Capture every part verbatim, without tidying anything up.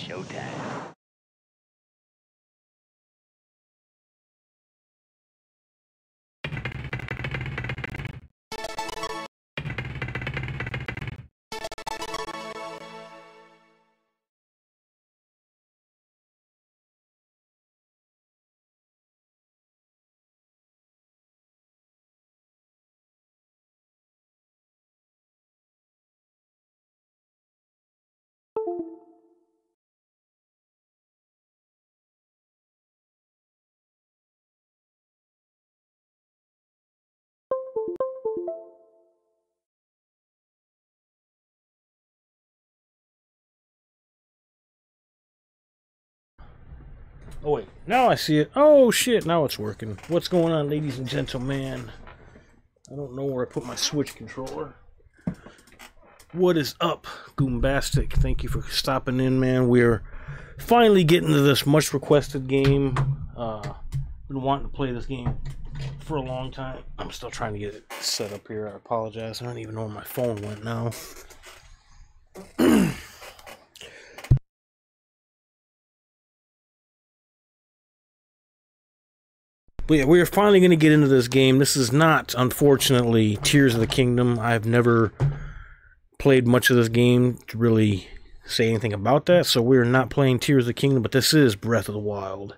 showtime. Oh wait, now I see it. Oh shit, now it's working. What's going on, ladies and gentlemen? I don't know where I put my Switch controller. What is up, Goombastic? Thank you for stopping in, man. We're finally getting to this much requested game. Uh, been wanting to play this game for a long time. I'm still trying to get it set up here. I apologize. I don't even know where my phone went now. But yeah, we are finally going to get into this game. This is not, unfortunately, Tears of the Kingdom. I've never played much of this game to really say anything about that. So we're not playing Tears of the Kingdom, but this is Breath of the Wild.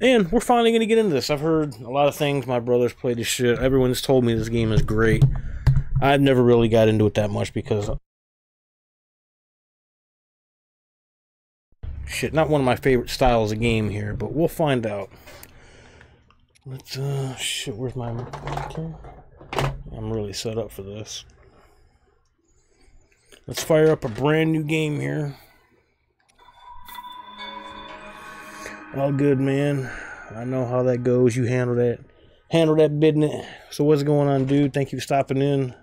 And we're finally going to get into this. I've heard a lot of things. My brother's played this shit. Everyone's told me this game is great. I've never really got into it that much because... Shit, not one of my favorite styles of game here, but we'll find out. Let's, uh, shit, where's my, okay. I'm really set up for this. Let's fire up a brand new game here. All good, man. I know how that goes. You handle that. Handle that business. So what's going on, dude? Thank you for stopping in.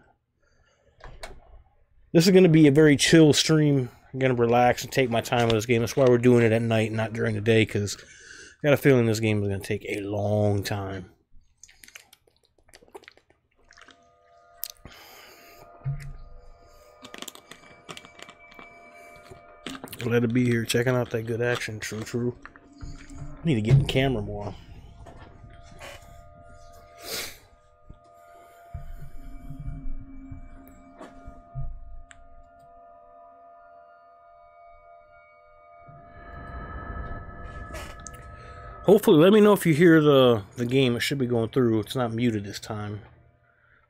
This is going to be a very chill stream. I'm going to relax and take my time with this game. That's why we're doing it at night, not during the day, because... I got a feeling this game is going to take a long time. Glad to be here checking out that good action. True, true. I need to get in camera more. Hopefully, let me know if you hear the, the game. It should be going through. It's not muted this time.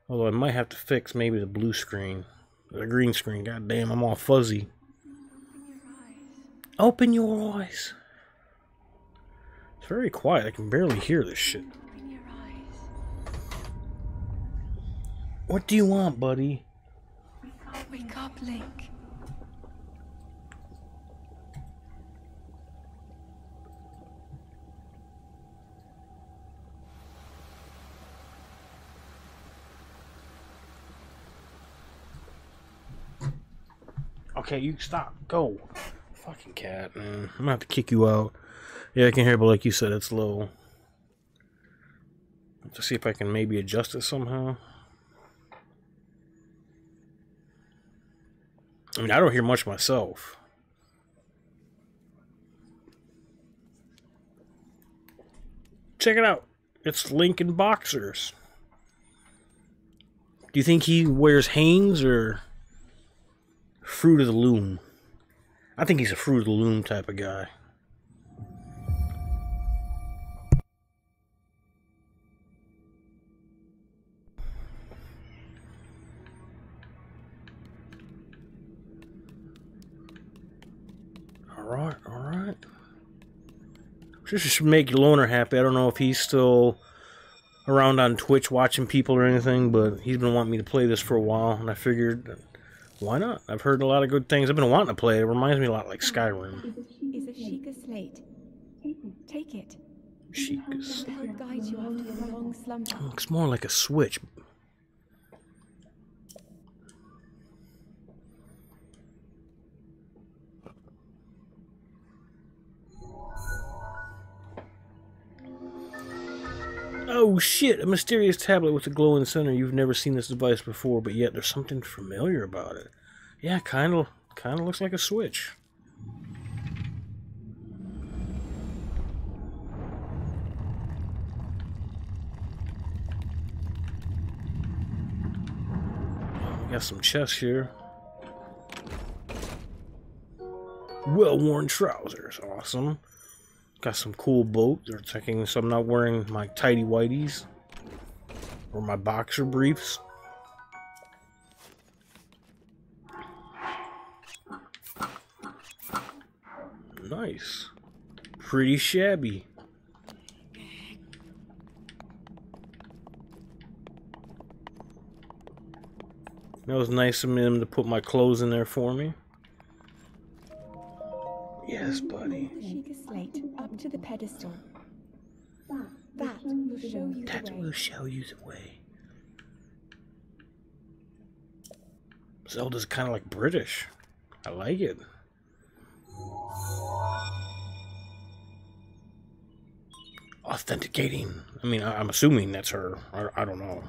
Although I might have to fix maybe the blue screen. The green screen. God damn, I'm all fuzzy. Open your eyes. Open your eyes. It's very quiet. I can barely hear this shit. Open your eyes. What do you want, buddy? Wake up, Link. Okay, you stop. Go. Fucking cat, man. I'm gonna have to kick you out. Yeah, I can hear, but like you said, it's low. Let's see if I can maybe adjust it somehow. I mean, I don't hear much myself. Check it out. It's Link in boxers. Do you think he wears Hanes or... Fruit of the Loom? I think he's a Fruit of the Loom type of guy. Alright, alright. This should make Loner happy. I don't know if he's still around on Twitch watching people or anything, but he's been wanting me to play this for a while, and I figured... Why not? I've heard a lot of good things. I've been wanting to play it. It reminds me a lot like Skyrim. Is a Sheikah Slate. Take it. Sheikah Slate. I'll guide you after your long slumber. It looks more like a Switch. Oh shit, a mysterious tablet with a glowing center. You've never seen this device before, but yet there's something familiar about it. Yeah, kind of kind of looks like a Switch. Got some chests here. Well-worn trousers. Awesome. Got some cool boots. They're checking, so I'm not wearing my tighty whities or my boxer briefs. Nice. Pretty shabby. That was nice of them to put my clothes in there for me. Yes, buddy. Sheikah Slate, up to the pedestal. That will show you the way. That will show you the way. Zelda's kind of like British. I like it. Authenticating. I mean, I'm assuming that's her. I, I don't know.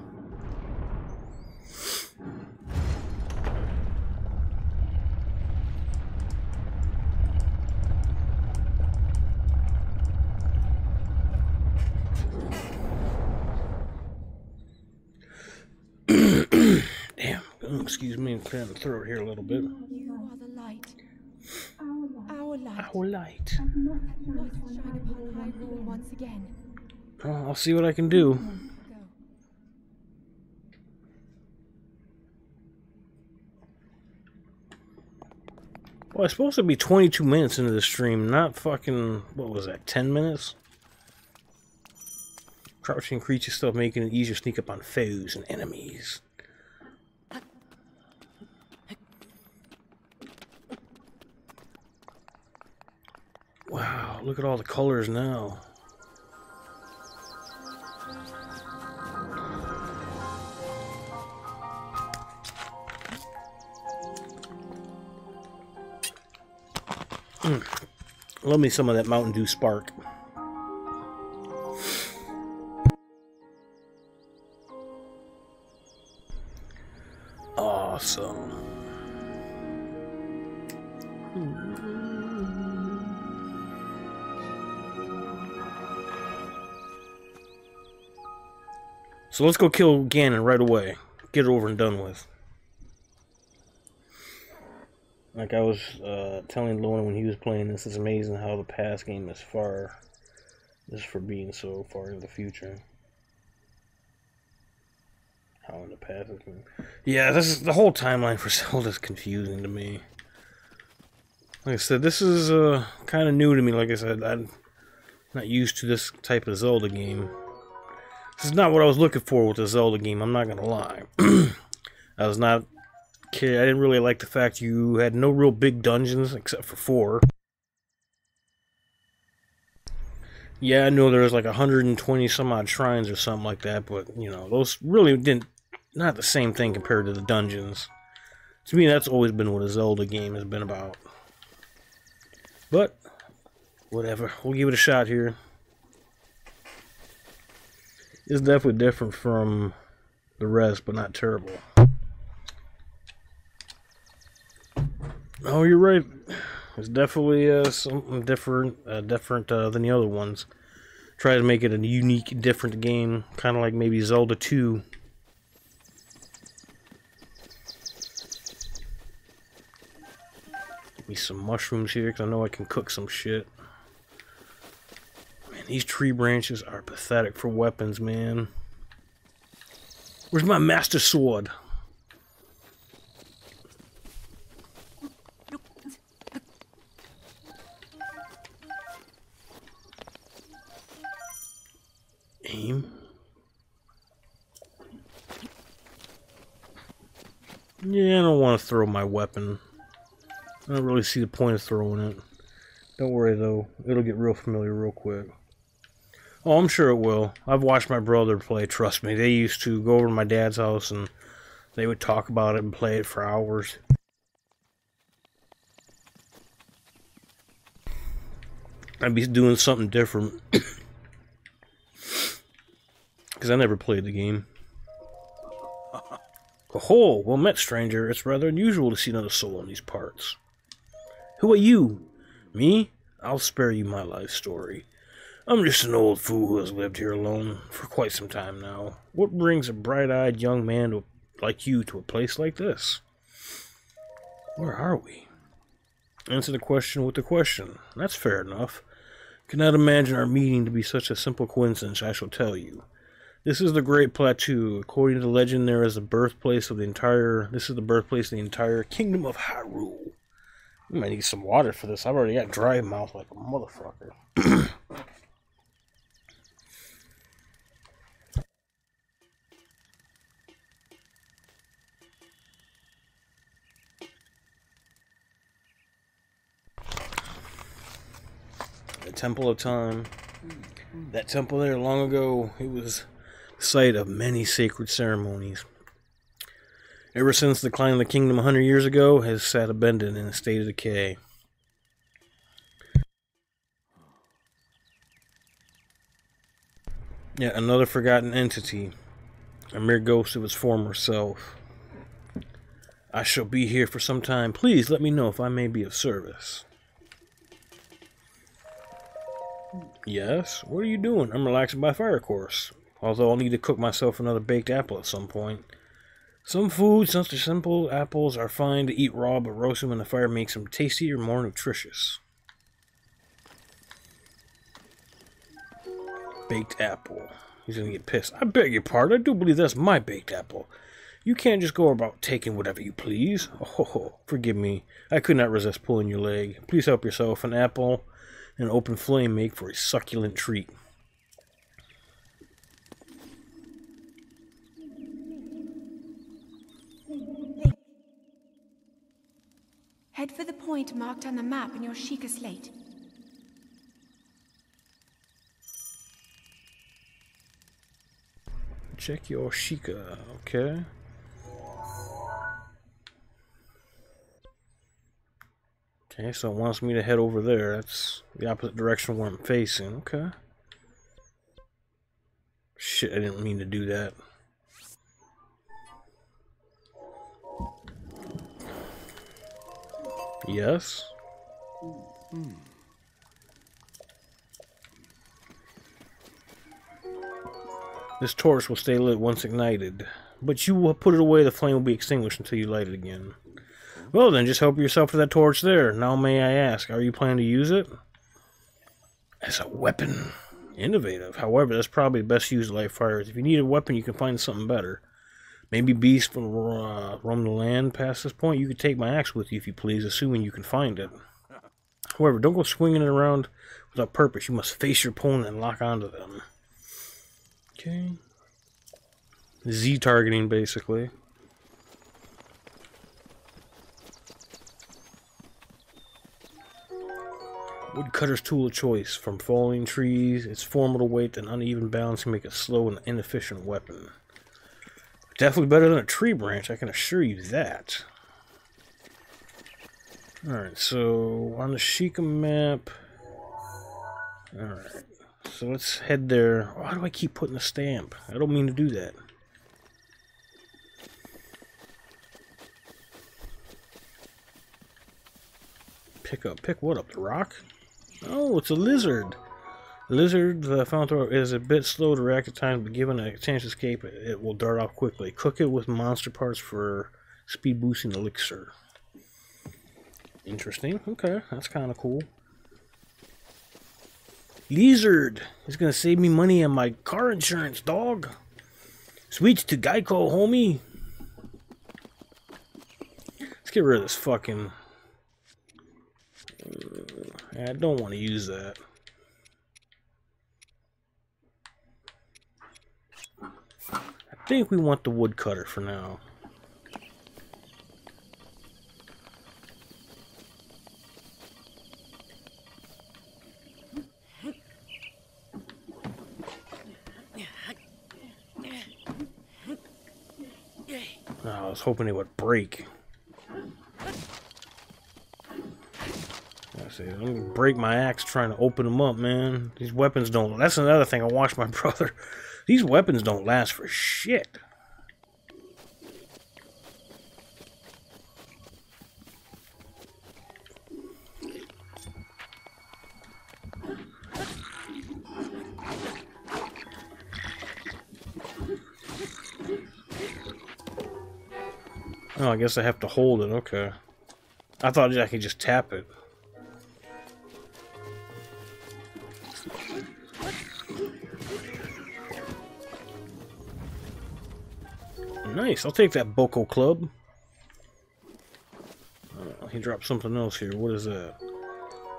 Damn. Oh, excuse me, I'm clearing the throat here a little bit. You are the light. Our light. Our light. Oh, I'll see what I can do. Well, it's supposed to be twenty-two minutes into the stream, not fucking, what was that, ten minutes? Crouching creature stuff making it easier to sneak up on foes and enemies. Wow, look at all the colors now. Mm. Love me some of that Mountain Dew Spark. Awesome. So let's go kill Ganon right away. Get it over and done with. Like I was uh, telling Lorna when he was playing this, it's amazing how the past game is far, just for being so far in the future. How in the past it can... Yeah, this is, the whole timeline for Zelda is confusing to me. Like I said, this is uh, kind of new to me. Like I said, I'm not used to this type of Zelda game. This is not what I was looking for with the Zelda game, I'm not going to lie. I was not... Okay, I didn't really like the fact you had no real big dungeons, except for four. Yeah, I know there was like one hundred twenty some odd shrines or something like that, but, you know, those really didn't... Not the same thing compared to the dungeons. To me, that's always been what a Zelda game has been about. But, whatever. We'll give it a shot here. It's definitely different from the rest, but not terrible. Oh, you're right. It's definitely uh, something different, uh, different uh, than the other ones. Try to make it a unique, different game, kind of like maybe Zelda two. Give me some mushrooms here, because I know I can cook some shit. Man, these tree branches are pathetic for weapons, man. Where's my master sword? Aim. Yeah, I don't want to throw my weapon. I don't really see the point of throwing it. Don't worry though, it'll get real familiar real quick. Oh, I'm sure it will. I've watched my brother play, trust me. They used to go over to my dad's house and they would talk about it and play it for hours. I'd be doing something different. Because I never played the game. Oh, well met, stranger. It's rather unusual to see another soul in these parts. Who are you? Me? I'll spare you my life story. I'm just an old fool who has lived here alone for quite some time now. What brings a bright-eyed young man to like you to a place like this. Where are we? Answer the question with the question. That's fair enough. Cannot imagine our meeting to be such a simple coincidence, I shall tell you. This is the Great Plateau. According to legend, there is the birthplace of the entire... This is the birthplace of the entire Kingdom of Hyrule. I might need some water for this. I've already got dry mouth like a motherfucker. The Temple of Time. That temple there long ago, it was the site of many sacred ceremonies. Ever since the decline of the kingdom a hundred years ago, has sat abandoned in a state of decay. Yet another forgotten entity, a mere ghost of its former self. I shall be here for some time. Please let me know if I may be of service. Yes? What are you doing? I'm relaxing by fire, of course. Although I'll need to cook myself another baked apple at some point. Some foods, such as simple apples, are fine to eat raw, but roast them in the fire makes them tastier, more nutritious. Baked apple. He's gonna get pissed. I beg your pardon, I do believe that's my baked apple. You can't just go about taking whatever you please. Oh, forgive me. I could not resist pulling your leg. Please help yourself. An apple and open flame make for a succulent treat. Head for the point marked on the map in your Sheikah Slate. Check your Sheikah, okay. Okay, so it wants me to head over there. That's the opposite direction where I'm facing, okay. Shit, I didn't mean to do that. Yes. Mm-hmm. This torch will stay lit once ignited, but you will put it away. The flame will be extinguished until you light it again. Well then, just help yourself to that torch there. Now may I ask, are you planning to use it? As a weapon. Innovative. However, that's probably the best use of light fires. If you need a weapon, you can find something better. Maybe beasts from uh, roam the land past this point. You could take my axe with you if you please, assuming you can find it. However, don't go swinging it around without purpose. You must face your opponent and lock onto them. Okay. Z-targeting, basically. Woodcutter's tool of choice. From falling trees, its formidable weight and uneven balance can make a slow and inefficient weapon. Definitely better than a tree branch, I can assure you that. Alright, so on the Sheikah map. Alright, so let's head there. Why do I keep putting a stamp? I don't mean to do that. Pick up, pick what up? The rock? Oh, it's a lizard! Lizard, the fountain is a bit slow to react at times, but given a chance to escape, it will dart off quickly. Cook it with monster parts for speed boosting elixir. Interesting. Okay, that's kind of cool. Lizard is going to save me money on my car insurance, dog. Switch to Geico, homie. Let's get rid of this fucking... I don't want to use that. I think we want the woodcutter for now. Oh, I was hoping it would break. I see, I'm gonna break my axe trying to open them up, man. These weapons don't. That's another thing I watched my brother. These weapons don't last for shit. Oh, I guess I have to hold it, okay. I thought I could just tap it. Nice, I'll take that Boko Club. Uh, he dropped something else here. What is that?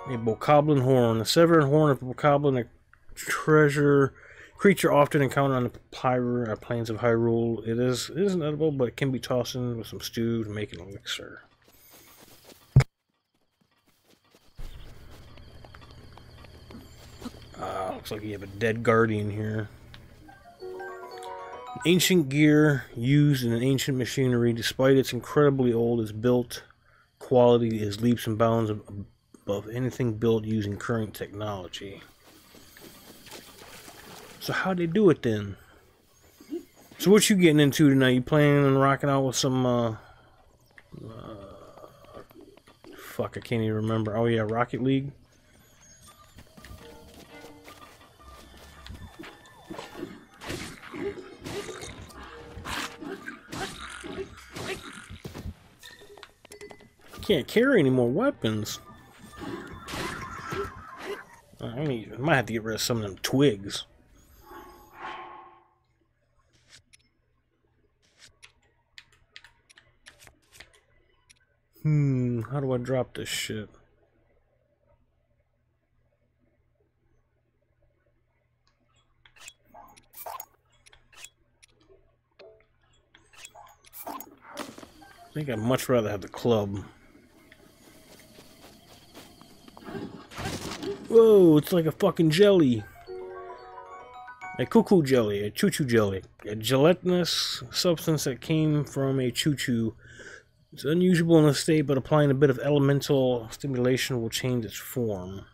A Bokoblin horn. The severed horn of Bokoblin, a treasure creature often encountered on the Pyre, uh, plains of Hyrule. It is it isn't edible, but it can be tossed in with some stew to make an elixir. Uh, looks like you have a dead guardian here. Ancient gear used in an ancient machinery, despite its incredibly old, is built quality is leaps and bounds above anything built using current technology. So how'd they do it then? So what you getting into tonight? You playing and rocking out with some uh, uh fuck, I can't even remember. Oh yeah, Rocket League. Can't carry any more weapons. I mean, I might have to get rid of some of them twigs. Hmm, how do I drop this shit? I think I'd much rather have the club. Whoa, it's like a fucking jelly. A cuckoo jelly, a choo-choo jelly. A gelatinous substance that came from a choo-choo. It's unusual in a state, but applying a bit of elemental stimulation will change its form.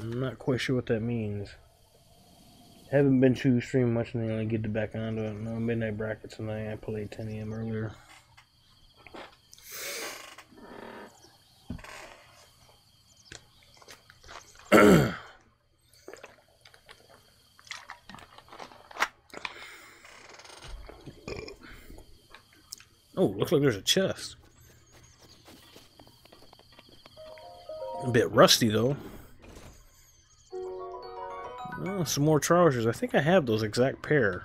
I'm not quite sure what that means. Haven't been to stream much, and then I get back onto it. No midnight bracket tonight. I played ten A M earlier. Oh, looks like there's a chest. A bit rusty though. Oh, some more trousers. I think I have those exact pair.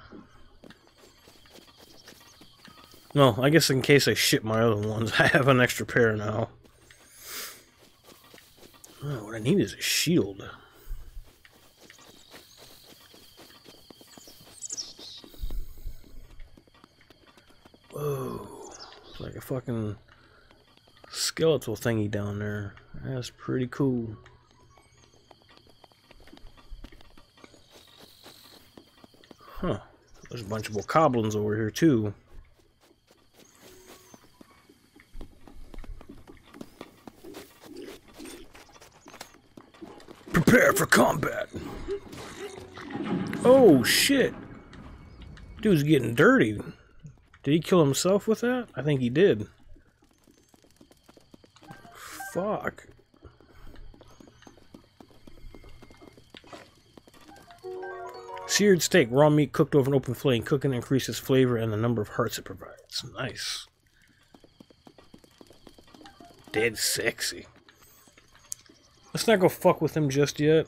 No, I guess in case I ship my other ones, I have an extra pair now. Oh, what I need is a shield. Whoa. It's like a fucking skeletal thingy down there. That's pretty cool. Huh. There's a bunch of Bokoblins over here too. Prepare for combat. Oh shit. Dude's getting dirty. Did he kill himself with that? I think he did. Fuck. Seared steak, raw meat cooked over an open flame. Cooking increases flavor and the number of hearts it provides. Nice. Dead sexy. Let's not go fuck with him just yet.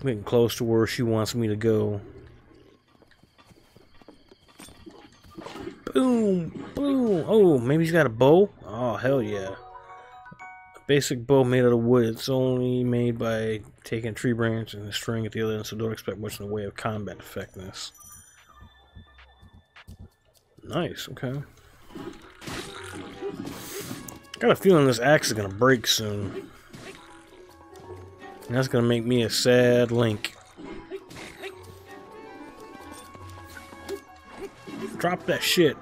I'm getting close to where she wants me to go. Boom! Boom! Oh, maybe she's got a bow? Oh, hell yeah. A basic bow made out of wood. It's only made by taking a tree branch and a string at the other end, so don't expect much in the way of combat effectiveness. Nice, okay. Got a feeling this axe is gonna break soon. And that's gonna make me a sad Link. Drop that shit.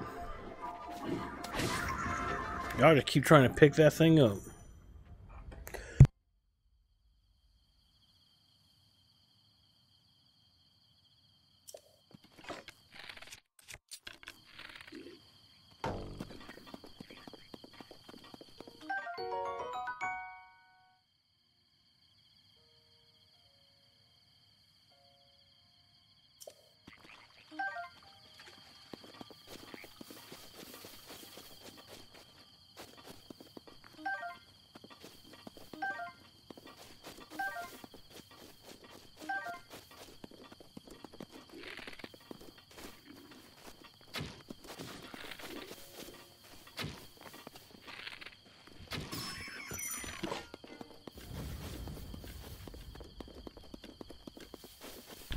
Y'all just keep trying to pick that thing up.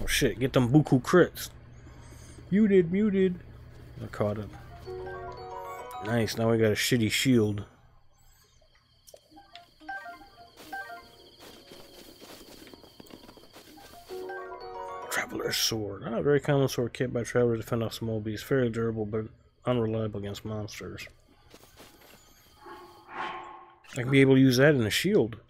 Oh shit, get them buku crits. Muted, muted. I caught him. Nice, now we got a shitty shield. Traveler's sword. Ah, very common sword kit by travelers to fend off small beasts. Very durable, but unreliable against monsters. I can be able to use that in a shield.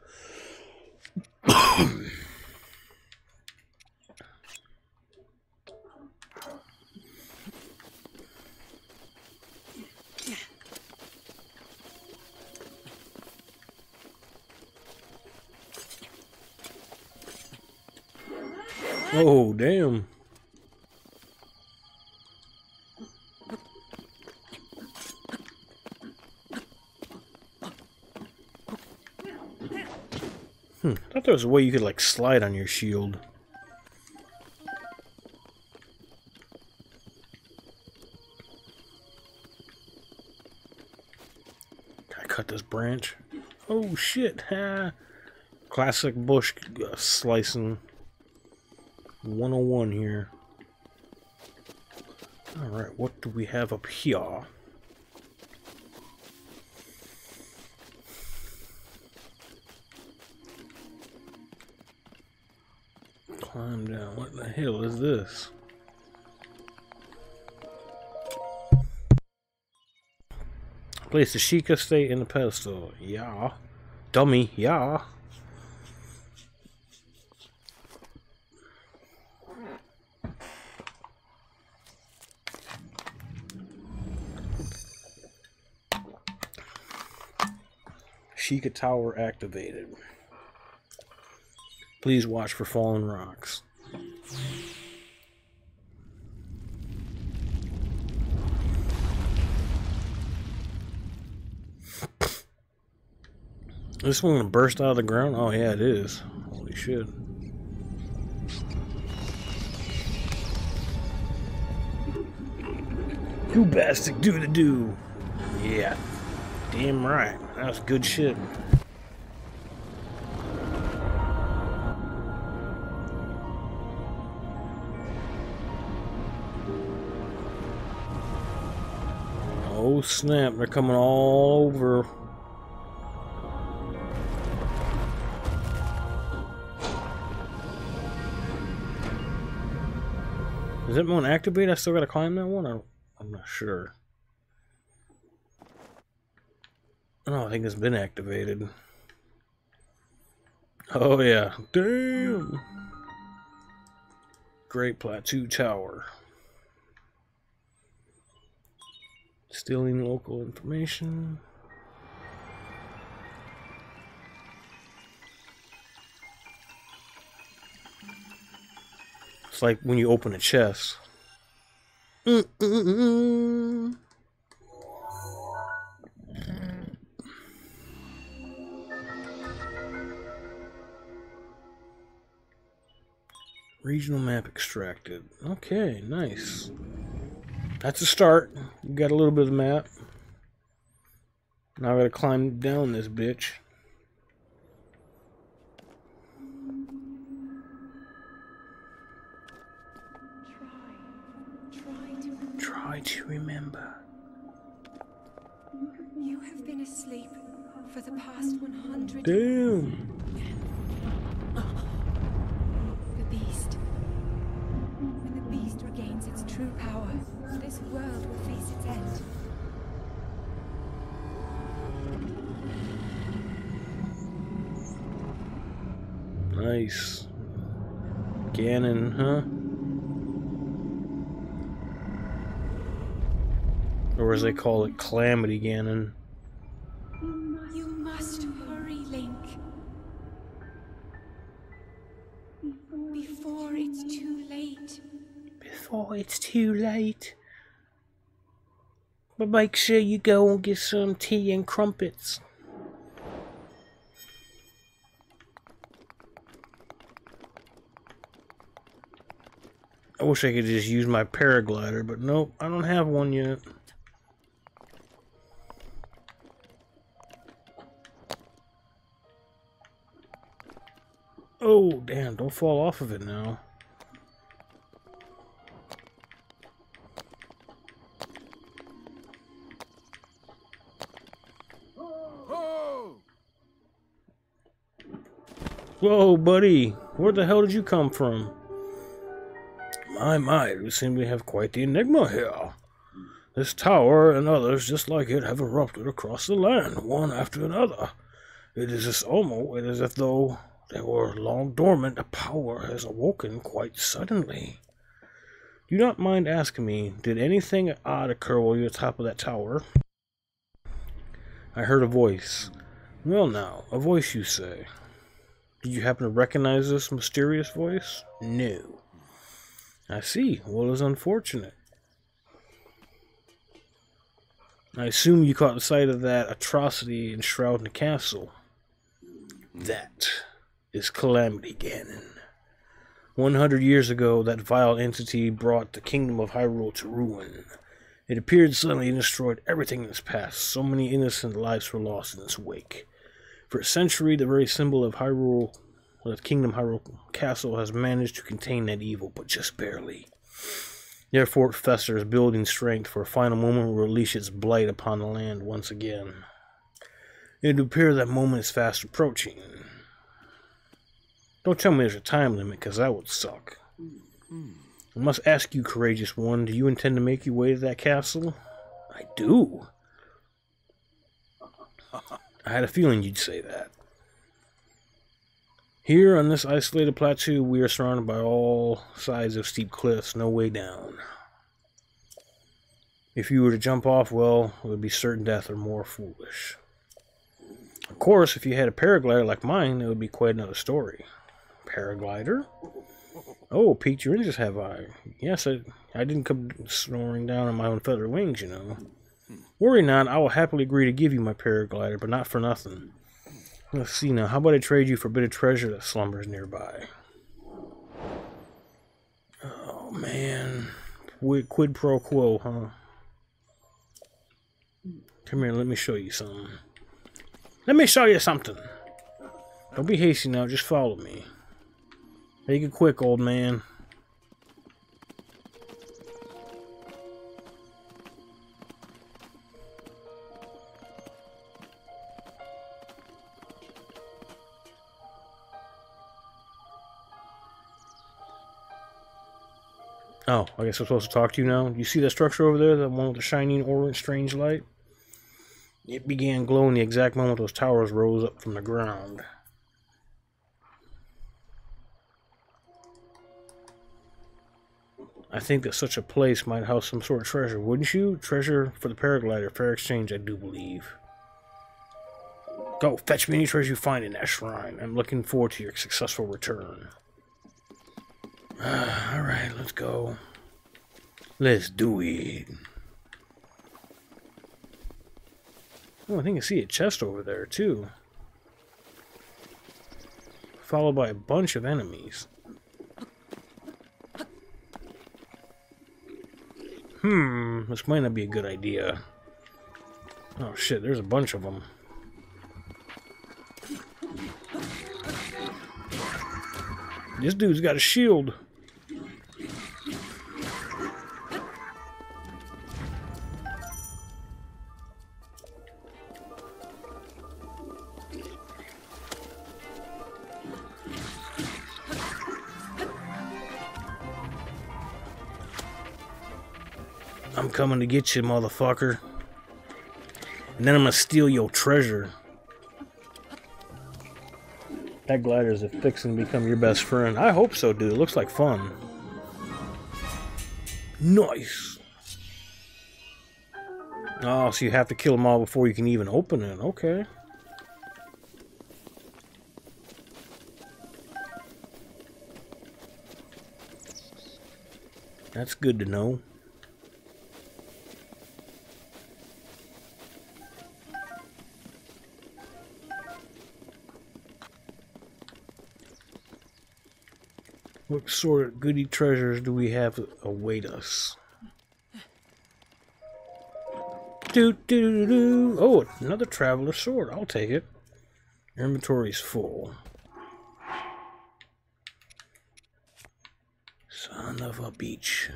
Oh, damn. Hmm, I thought there was a way you could, like, slide on your shield. Gotta cut this branch. Oh, shit, ha! Classic bush uh, slicing. one oh one here. Alright, what do we have up here? Climb down. What the hell is this? Place the Sheikah Slate in the pedestal. Yeah. Dummy, yeah. Sheikah Tower activated. Please watch for fallen rocks. Is this one gonna burst out of the ground? Oh yeah, it is. Holy shit. Goombastic doo-da-doo. Yeah. Damn right. That's good shit. Oh snap, they're coming all over. Is that one activated? I still gotta climb that one? I, I'm not sure. Oh, I think it's been activated. Oh yeah. Damn! Great Plateau Tower. Stealing local information. It's like when you open a chest. Mm-mm-mm. Regional map extracted. Okay, nice. That's a start. We got a little bit of the map. Now I gotta climb down this bitch. Try, try to remember. Try to remember. You have been asleep for the past one hundred. Damn. Gains its true power, this world will face its end. Nice. Ganon, huh? Or as they call it, Calamity Ganon. You must hurry, Link. Before it's too late. Before it's too late. But make sure you go and get some tea and crumpets. I wish I could just use my paraglider, but nope, I don't have one yet. Oh, damn, don't fall off of it now. Whoa, buddy. Where the hell did you come from? My, my, we seem to have quite the enigma here. This tower and others just like it have erupted across the land, one after another. It is as almost, it is as though they were long dormant. A power has awoken quite suddenly. Do not mind asking me, did anything odd occur while you were atop of that tower? I heard a voice. Well now, a voice you say. Did you happen to recognize this mysterious voice? No. I see. Well, it's unfortunate. I assume you caught the sight of that atrocity enshrouding the castle. That is Calamity Ganon. one hundred years ago, that vile entity brought the kingdom of Hyrule to ruin. It appeared suddenly and destroyed everything in its path. So many innocent lives were lost in its wake. For a century, the very symbol of Hyrule, well, the kingdom Hyrule Castle, has managed to contain that evil, but just barely. Therefore, it festers, building strength for a final moment will release its blight upon the land once again. It would appear that moment is fast approaching. Don't tell me there's a time limit, because that would suck. I must ask you, courageous one, do you intend to make your way to that castle? I do. I had a feeling you'd say that. Here on this isolated plateau, we are surrounded by all sides of steep cliffs, no way down. If you were to jump off, well, it would be certain death or more foolish. Of course, if you had a paraglider like mine, it would be quite another story. Paraglider? Oh, piqued your interest, have I? Yes, I, I didn't come snoring down on my own feather wings, you know. Worry not, I will happily agree to give you my paraglider, but not for nothing. Let's see now, how about I trade you for a bit of treasure that slumbers nearby? Oh, man. Quid, quid pro quo, huh? Come here, let me show you something. Let me show you something! Don't be hasty now, just follow me. Make it quick, old man. Oh, I guess I'm supposed to talk to you now. You see that structure over there, that one with the shining orange strange light? It began glowing the exact moment those towers rose up from the ground. I think that such a place might house some sort of treasure, wouldn't you? Treasure for the paraglider. Fair exchange, I do believe. Go, fetch me any treasure you find in that shrine. I'm looking forward to your successful return. Uh, Alright, let's go. Let's do it. Oh, I think I see a chest over there, too. Followed by a bunch of enemies. Hmm, this might not be a good idea. Oh shit, there's a bunch of them. This dude's got a shield. Coming to get you, motherfucker. And then I'm gonna steal your treasure. That glider is fixing to become your best friend. I hope so, dude. It looks like fun. Nice. Oh, so you have to kill them all before you can even open it. Okay. That's good to know. What sort of goody treasures do we have await us? Do, do, do, do. Oh, another traveler sword. I'll take it. Your inventory is full. Son of a beach.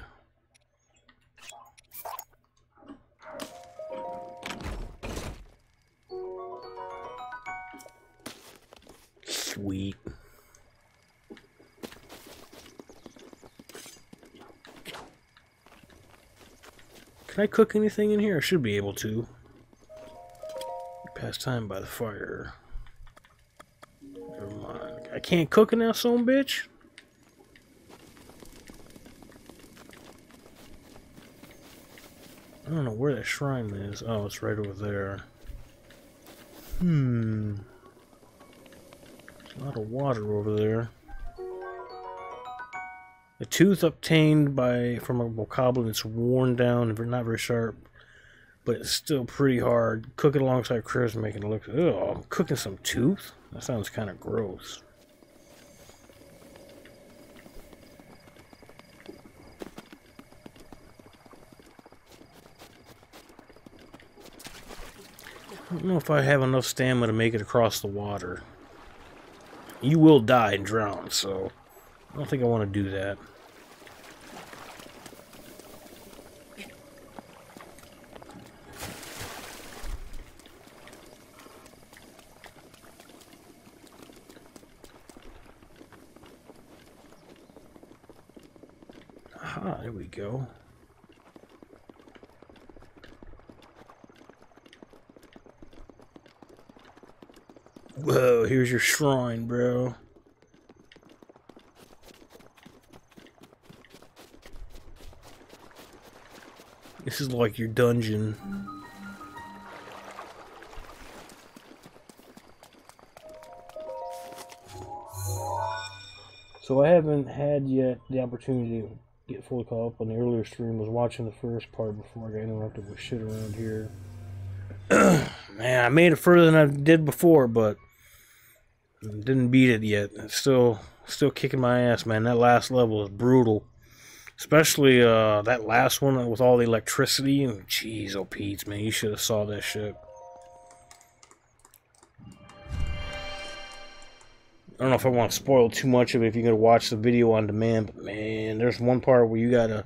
Sweet. Can I cook anything in here? I should be able to. Pass time by the fire. Never mind. I can't cook in that son, bitch. I don't know where that shrine is. Oh, it's right over there. Hmm. There's a lot of water over there. A tooth obtained by from a Bokoblin. It's worn down and not very sharp, but it's still pretty hard. Cook it alongside crabs, making it look. Oh, I'm cooking some tooth? That sounds kind of gross. I don't know if I have enough stamina to make it across the water. You will die and drown, so I don't think I want to do that. Aha, there we go. Whoa, here's your shrine, bro. This is like your dungeon. So I haven't had yet the opportunity to get fully caught up on the earlier stream. I was watching the first part before I got interrupted with shit around here. Man, I made it further than I did before, but didn't beat it yet. It's still, still kicking my ass, man. That last level is brutal. Especially uh, that last one with all the electricity and jeez, oh Pete's, man, you should have saw that shit. I don't know if I want to spoil too much of it if you're gonna watch the video on demand, but man, there's one part where you gotta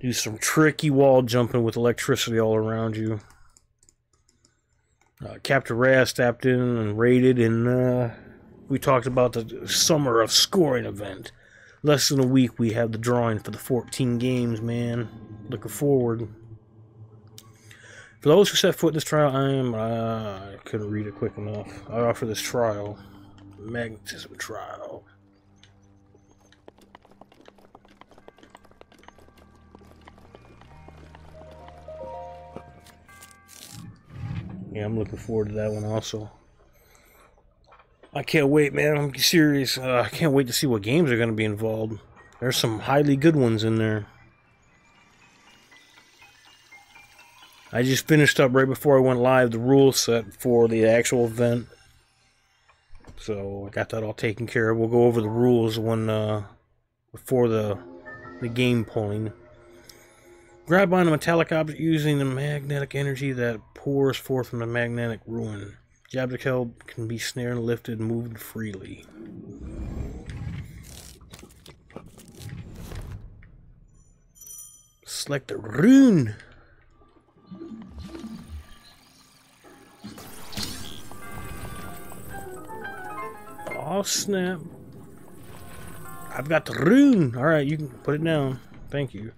do some tricky wall jumping with electricity all around you. Uh, Captain Raz tapped in and raided, and uh, we talked about the summer of scoring event. Less than a week, we have the drawing for the fourteen games, man. Looking forward. For those who set foot in this trial, I am... Uh, I couldn't read it quick enough. I offer this trial. Magnetism trial. Yeah, I'm looking forward to that one also. I can't wait, man. I'm serious. Uh, I can't wait to see what games are going to be involved. There's some highly good ones in there. I just finished up right before I went live the rule set for the actual event. So I got that all taken care of. We'll go over the rules when uh, before the, the game pulling. Grab on a metallic object using the magnetic energy that pours forth from the magnetic ruin. The object held can be snared, lifted, moved freely. Select the rune. Oh snap! I've got the rune. All right, you can put it down. Thank you.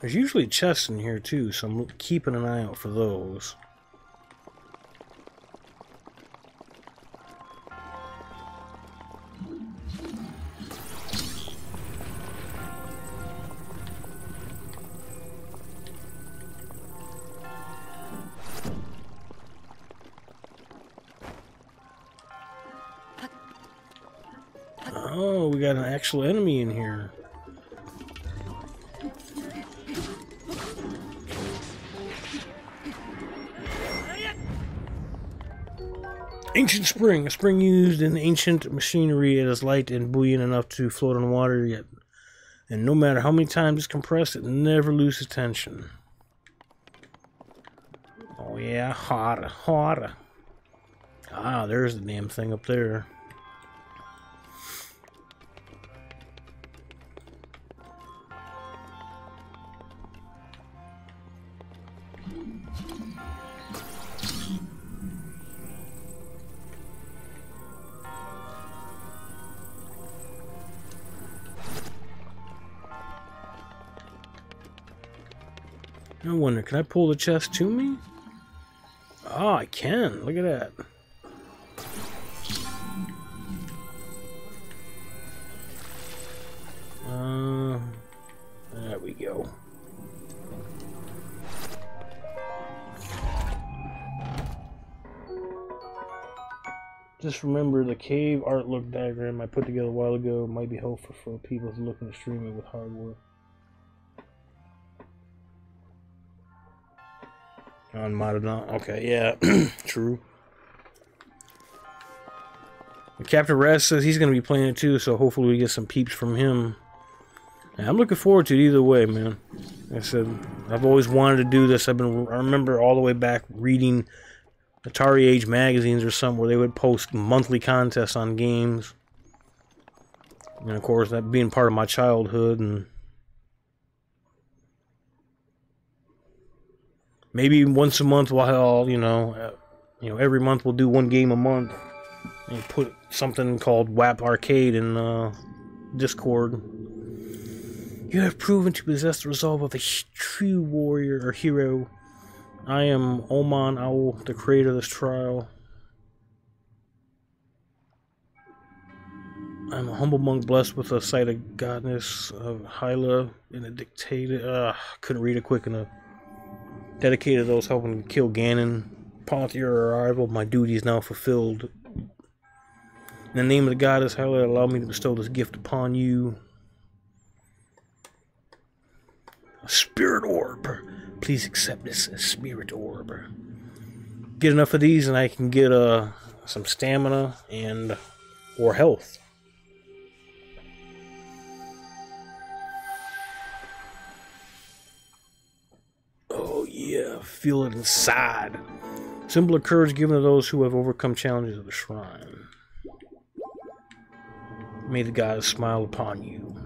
There's usually chests in here too, so I'm keeping an eye out for those. Oh, we got an actual enemy in here. Ancient spring. A spring used in ancient machinery. It is light and buoyant enough to float on water, yet, and no matter how many times it's compressed, it never loses tension. Oh yeah, harder, harder. Ah, there's the damn thing up there. No wonder. Can I pull the chest to me? Ah, oh, I can. Look at that. Uh, there we go. Just remember the cave art look diagram I put together a while ago might be helpful for people who are looking to stream it with hardware. On Modern, okay, yeah, true. Captain Raz says he's going to be playing it too, so hopefully we get some peeps from him. And I'm looking forward to it either way, man. Like I said, I've always wanted to do this. I've been, I remember all the way back reading Atari Age magazines or something where they would post monthly contests on games. And of course, that being part of my childhood, and maybe once a month, while you know, you know, every month we'll do one game a month, and put something called W A P Arcade in uh, Discord. You have proven to possess the resolve of a true warrior or hero. I am Oman Owl, the creator of this trial. I am a humble monk blessed with a sight of godness of Hyla and a dictator. Uh, couldn't read it quick enough. Dedicated to those helping kill Ganon. Upon your arrival, my duty is now fulfilled. In the name of the goddess Hyla, allow me to bestow this gift upon you. A spirit orb. Please accept this as spirit orb. Get enough of these and I can get uh, some stamina and or health. Feel it inside. Symbol of courage given to those who have overcome challenges of the shrine. May the gods smile upon you.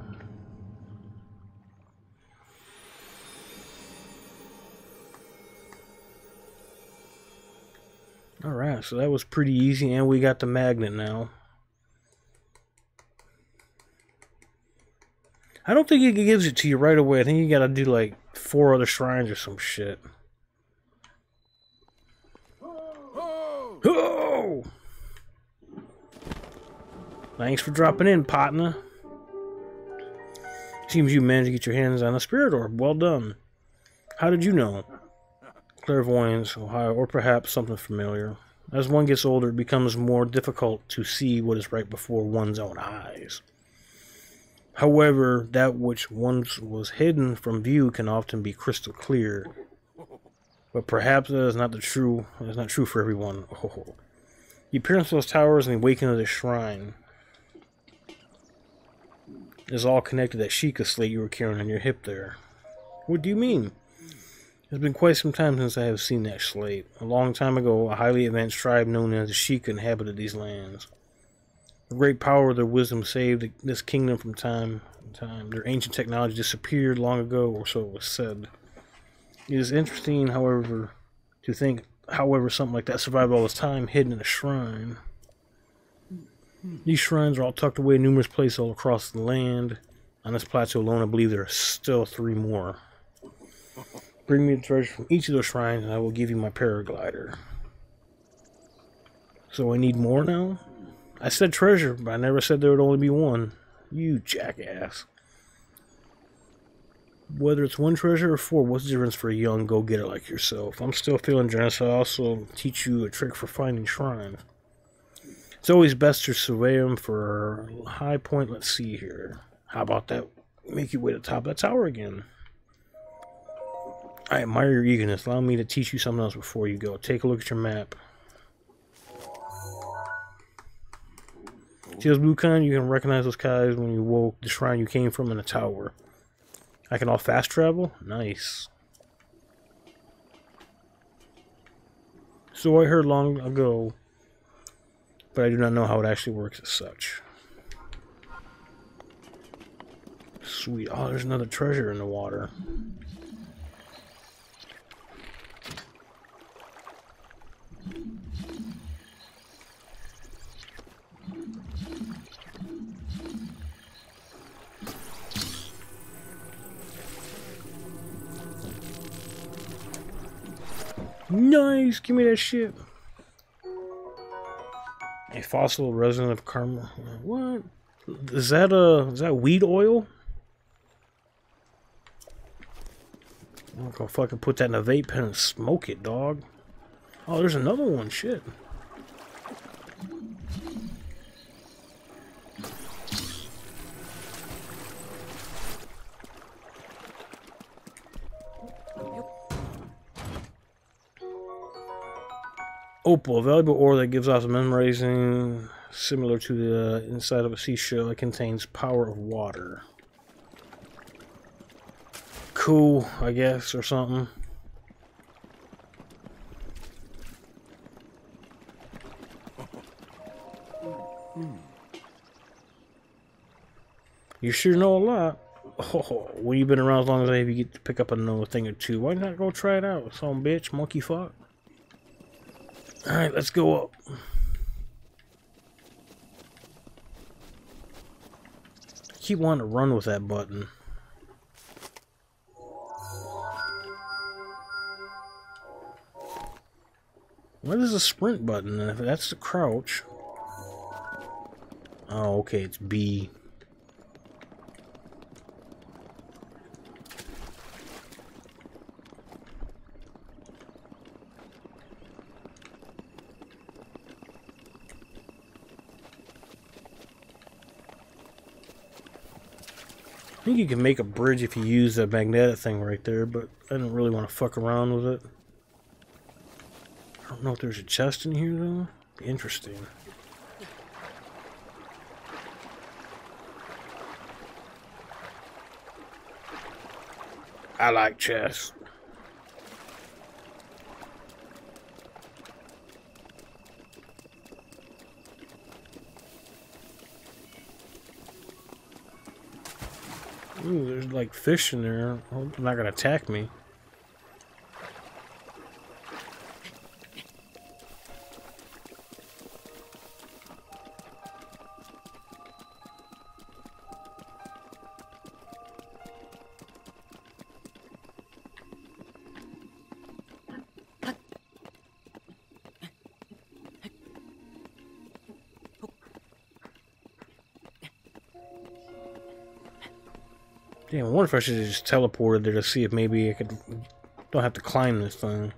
Alright, so that was pretty easy, and we got the magnet now. I don't think it gives it to you right away. I think you gotta do like four other shrines or some shit. Oh! Thanks for dropping in, partner. Seems you managed to get your hands on a spirit orb. Well done. How did you know? Clairvoyance, Ohio, or perhaps something familiar. As one gets older, it becomes more difficult to see what is right before one's own eyes. However, that which once was hidden from view can often be crystal clear. But perhaps that is not the true. That is not true for everyone. Oh. The appearance of those towers and the awakening of the shrine is all connected. That Sheikah slate you were carrying on your hip there. What do you mean? It's been quite some time since I have seen that slate. A long time ago, a highly advanced tribe known as the Sheikah inhabited these lands. The great power of their wisdom saved this kingdom from time to time. Their ancient technology disappeared long ago, or so it was said. It is interesting, however, to think, however, something like that survived all this time, hidden in a shrine. These shrines are all tucked away in numerous places all across the land. On this plateau alone, I believe there are still three more. Bring me the treasure from each of those shrines, and I will give you my paraglider. So I need more now? I said treasure, but I never said there would only be one. You jackass. Whether it's one treasure or four, what's the difference for a young go-getter like yourself? I'm still feeling generous. I'll also teach you a trick for finding shrines. It's always best to survey them for a high point. Let's see here. How about that? Make your way to the top of that tower again. I admire your eagerness. Allow me to teach you something else before you go. Take a look at your map. See those blue kind? You can recognize those guys when you woke the shrine you came from in the tower. I can all fast travel? Nice. So I heard long ago, but I do not know how it actually works as such. Sweet. Oh, there's another treasure in the water. Nice! Give me that shit. A fossil resin of karma. What? Is that uh is that weed oil? I'm gonna fucking put that in a vape pen and smoke it, dog. Oh, there's another one, shit. Opal, a valuable ore that gives off a mesmerizing similar to the inside of a seashell. It contains power of water. Cool, I guess, or something. You sure know a lot. Oh, when you've been around as long as I have, you get to pick up another thing or two. Why not go try it out, some bitch, monkey fuck? Alright, let's go up. I keep wanting to run with that button. What is the sprint button? And if that's the crouch. Oh, okay, it's B. I think you can make a bridge if you use that magnetic thing right there, but I don't really want to fuck around with it. I don't know if there's a chest in here, though. Interesting. I like chests. Ooh, there's like fish in there. I hope they're not gonna attack me. Damn, I wonder if I should have just teleported there to see if maybe I could. Don't have to climb this thing.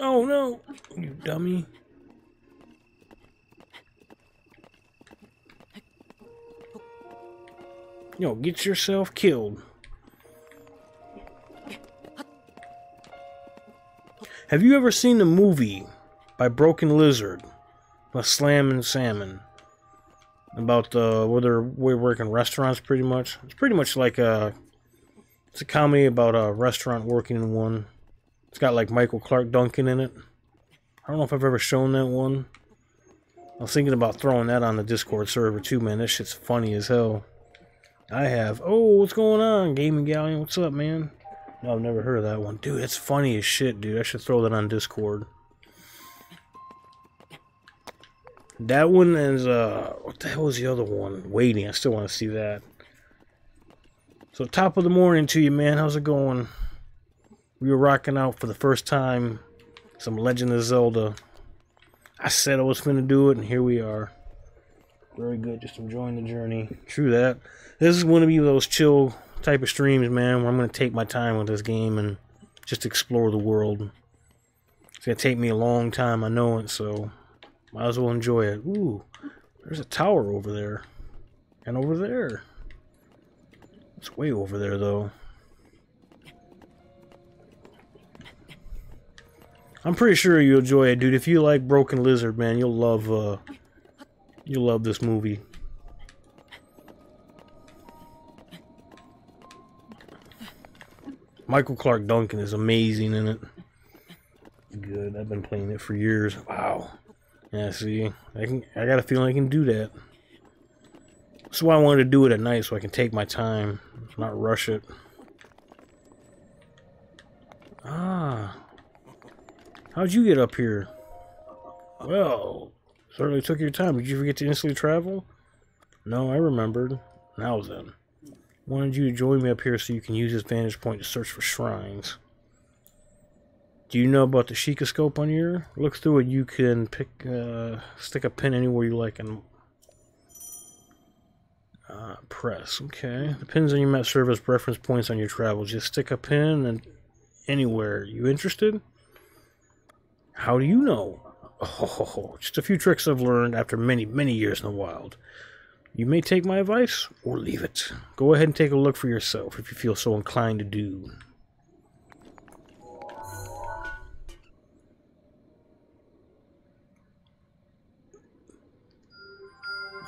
Oh no, you dummy. Yo, get yourself killed. Have you ever seen the movie by Broken Lizard, by Slammin' Salmon? About the where they're we work in restaurants, pretty much. It's pretty much like a it's a comedy about a restaurant working in one. It's got like Michael Clark Duncan in it. I don't know if I've ever shown that one. I was thinking about throwing that on the Discord server too, man. That shit's funny as hell. I have. Oh, what's going on, Gaming Galleon? What's up, man? No, I've never heard of that one. Dude, that's funny as shit, dude. I should throw that on Discord. That one is, uh... what the hell was the other one? Waiting. I still want to see that. So, top of the morning to you, man. How's it going? We were rocking out for the first time. Some Legend of Zelda. I said I was finna do it, and here we are. Very good. Just enjoying the journey. True that. This is going to be those chill type of streams, man, where I'm going to take my time with this game and just explore the world. It's going to take me a long time, I know it, so might as well enjoy it. Ooh, there's a tower over there. And over there. It's way over there, though. I'm pretty sure you'll enjoy it, dude. If you like Broken Lizard, man, you'll love, uh, you'll love this movie. Michael Clark Duncan is amazing in it. Good, I've been playing it for years. Wow. Yeah, see, I can. I got a feeling I can do that. That's why I wanted to do it at night, so I can take my time, not rush it. Ah, how'd you get up here? Well, Certainly took your time. Did you forget to instantly travel? No, I remembered. Now then. Wanted you to join me up here so you can use this vantage point to search for shrines. Do you know about the Sheikah scope on your? Look through it. You can pick, uh, stick a pin anywhere you like and uh, press. Okay. The pins on your map serve as reference points on your travels. Just stick a pin and anywhere. You interested? How do you know? Oh, just a few tricks I've learned after many, many years in the wild. You may take my advice or leave it. Go ahead and take a look for yourself if you feel so inclined to do.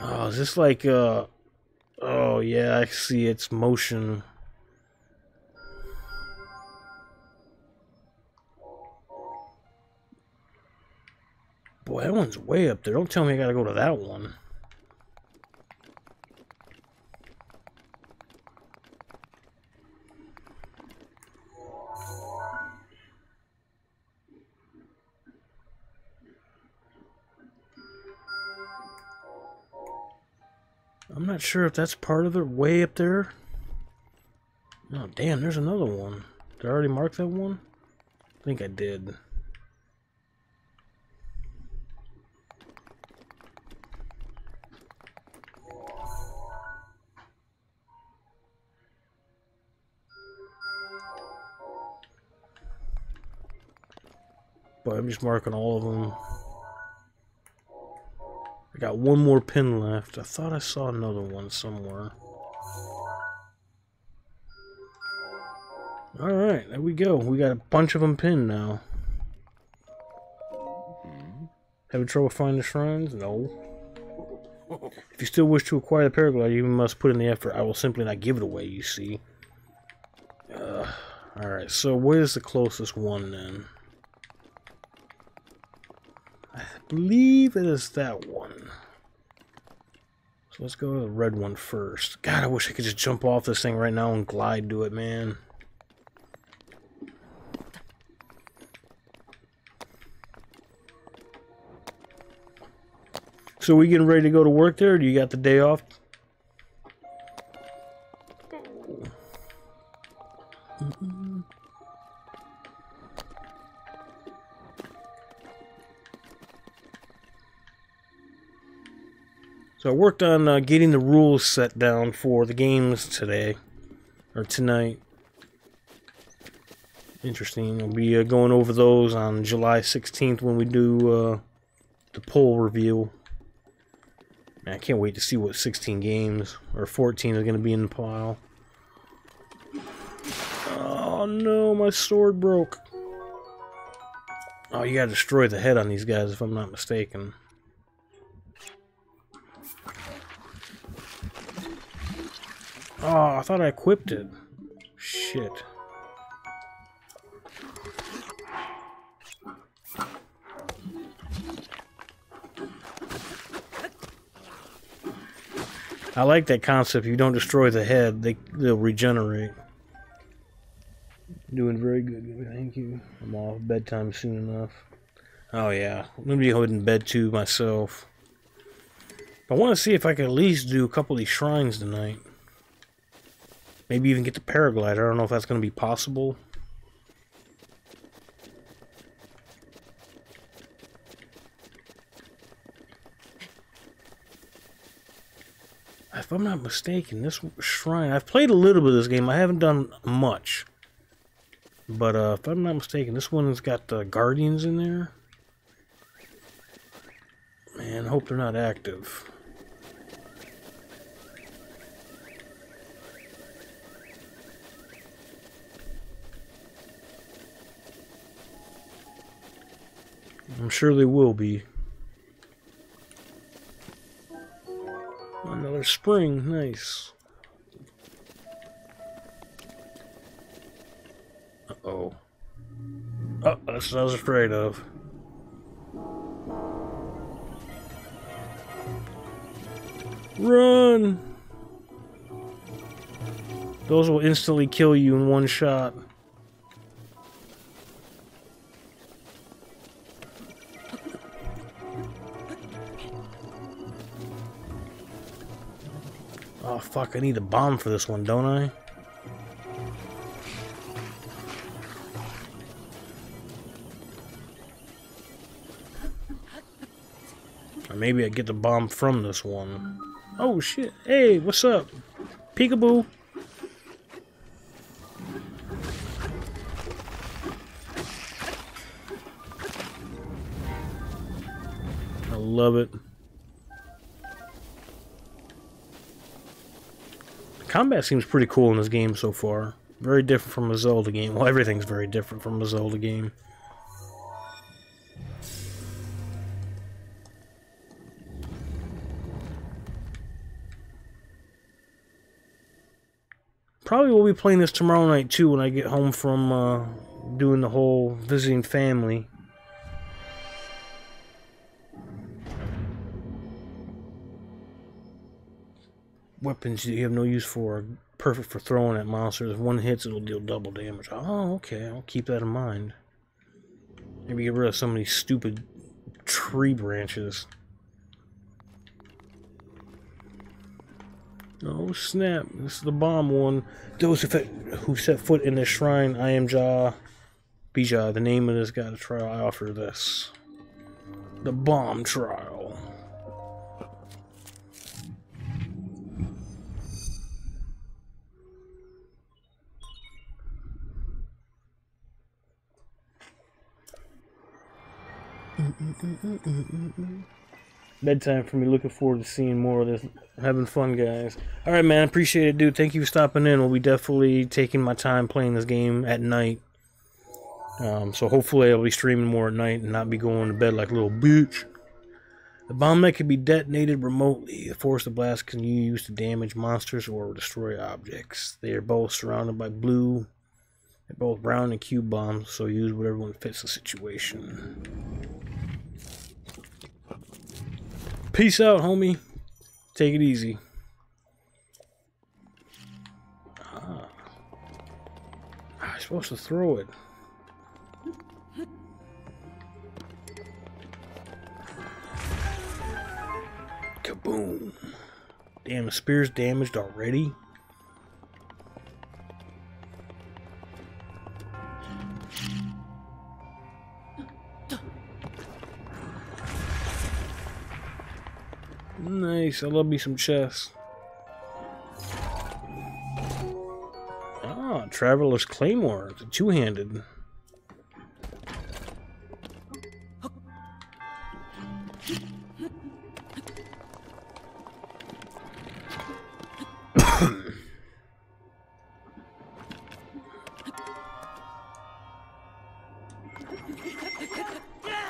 Oh, is this like, uh... oh, yeah, I see its motion. Boy, that one's way up there. Don't tell me I gotta go to that one. I'm not sure if that's part of the way up there. Oh, damn, there's another one. Did I already mark that one? I think I did. But I'm just marking all of them. I got one more pin left. I thought I saw another one somewhere. Alright, there we go. We got a bunch of them pinned now. Mm-hmm. Having trouble finding shrines? No. If you still wish to acquire the paraglider, you must put in the effort. I will simply not give it away, you see. Uh, Alright, so where's the closest one then? I believe it is that one. So let's go to the red one first. God, I wish I could just jump off this thing right now and glide to it, man. So we getting ready to go to work there? Or do you got the day off? Mm-hmm. So I worked on uh, getting the rules set down for the games today, or tonight. Interesting. We'll be uh, going over those on July sixteenth when we do uh, the poll review. Man, I can't wait to see what sixteen games, or fourteen, is going to be in the pile. Oh no, my sword broke. Oh, you gotta destroy the head on these guys if I'm not mistaken. Oh, I thought I equipped it. Shit. I like that concept. You don't destroy the head, they, they'll regenerate. Doing very good. Thank you. I'm off bedtime soon enough. Oh, yeah. I'm going to be holding bed too myself. I want to see if I can at least do a couple of these shrines tonight. Maybe even get the paraglider. I don't know if that's going to be possible. If I'm not mistaken, this shrine... I've played a little bit of this game. I haven't done much. But uh, if I'm not mistaken, this one's got the guardians in there. Man, I hope they're not active. I'm sure they will be. Another spring, nice. Uh-oh. Oh, that's what I was afraid of. Run! Those will instantly kill you in one shot. fuck, I need a bomb for this one, don't I? Or maybe I get the bomb from this one. Oh shit, hey, what's up? Peekaboo! I love it. Combat seems pretty cool in this game so far. Very different from a Zelda game. Well, everything's very different from a Zelda game. Probably will be playing this tomorrow night too when I get home from uh, doing the whole visiting family. Weapons you have no use for are perfect for throwing at monsters. If one hits, it'll deal double damage. Oh, okay. I'll keep that in mind. Maybe get rid of some of these stupid tree branches. Oh, snap. This is the bomb one. Those who set foot in this shrine, I am Jah. Bija, the name of this guy, the trial I offer this. The bomb trial. Bedtime for me. Looking forward to seeing more of this. Having fun, guys. Alright, man. Appreciate it, dude. Thank you for stopping in. We'll be definitely taking my time playing this game at night. Um, so hopefully I'll be streaming more at night and not be going to bed like a little bitch. The bomb that can be detonated remotely. The force of blast can be used to damage monsters or destroy objects. They are both surrounded by blue. They're both brown and cube bombs, so use whatever one fits the situation. Peace out, homie. Take it easy. Ah. I'm supposed to throw it. Kaboom. Damn, the spear's damaged already. Nice, I love me some chess. Ah, Traveler's Claymore, it's a two-handed.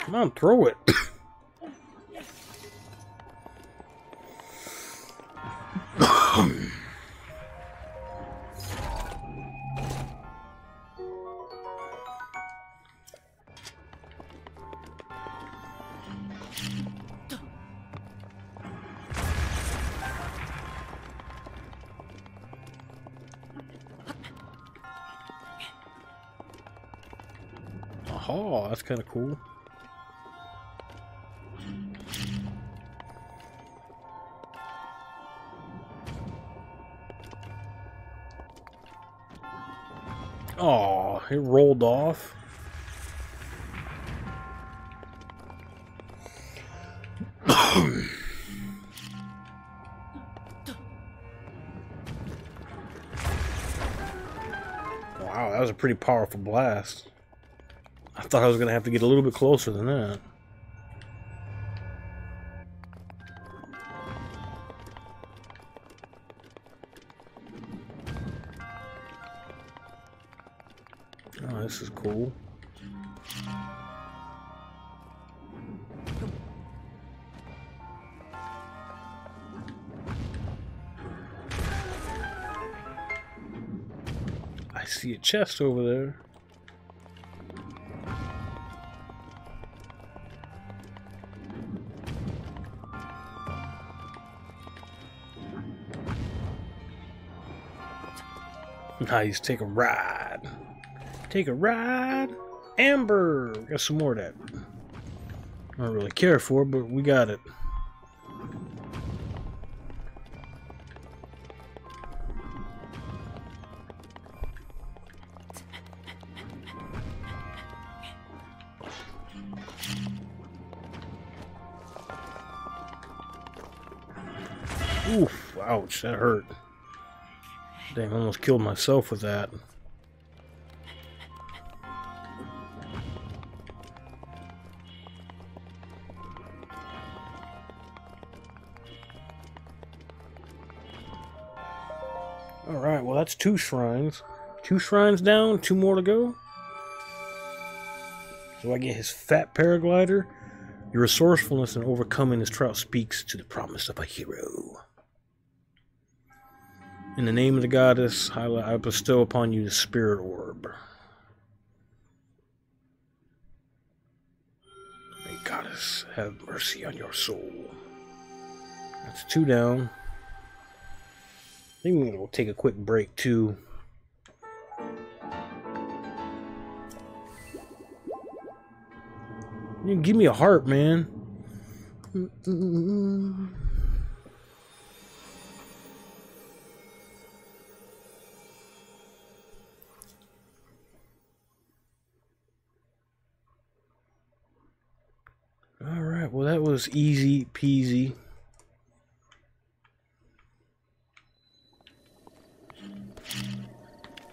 Come on, throw it. Oh, that's kind of cool. Oh, it rolled off. Wow, that was a pretty powerful blast. I thought I was going to have to get a little bit closer than that. Oh, this is cool. I see a chest over there. Nice, take a ride. Take a ride. Amber! Got some more of that. I don't really care for it, but we got it. Oof, ouch, that hurt. Damn, I almost killed myself with that. Alright, well that's two shrines. Two shrines down, two more to go. So I get his fat paraglider. Your resourcefulness in overcoming this trial speaks to the promise of a hero. In the name of the goddess, I bestow upon you the spirit orb. May goddess have mercy on your soul. That's two down. I think we're going to take a quick break too. You can give me a heart, man. Mm-mm-mm. All right, well that was easy peasy.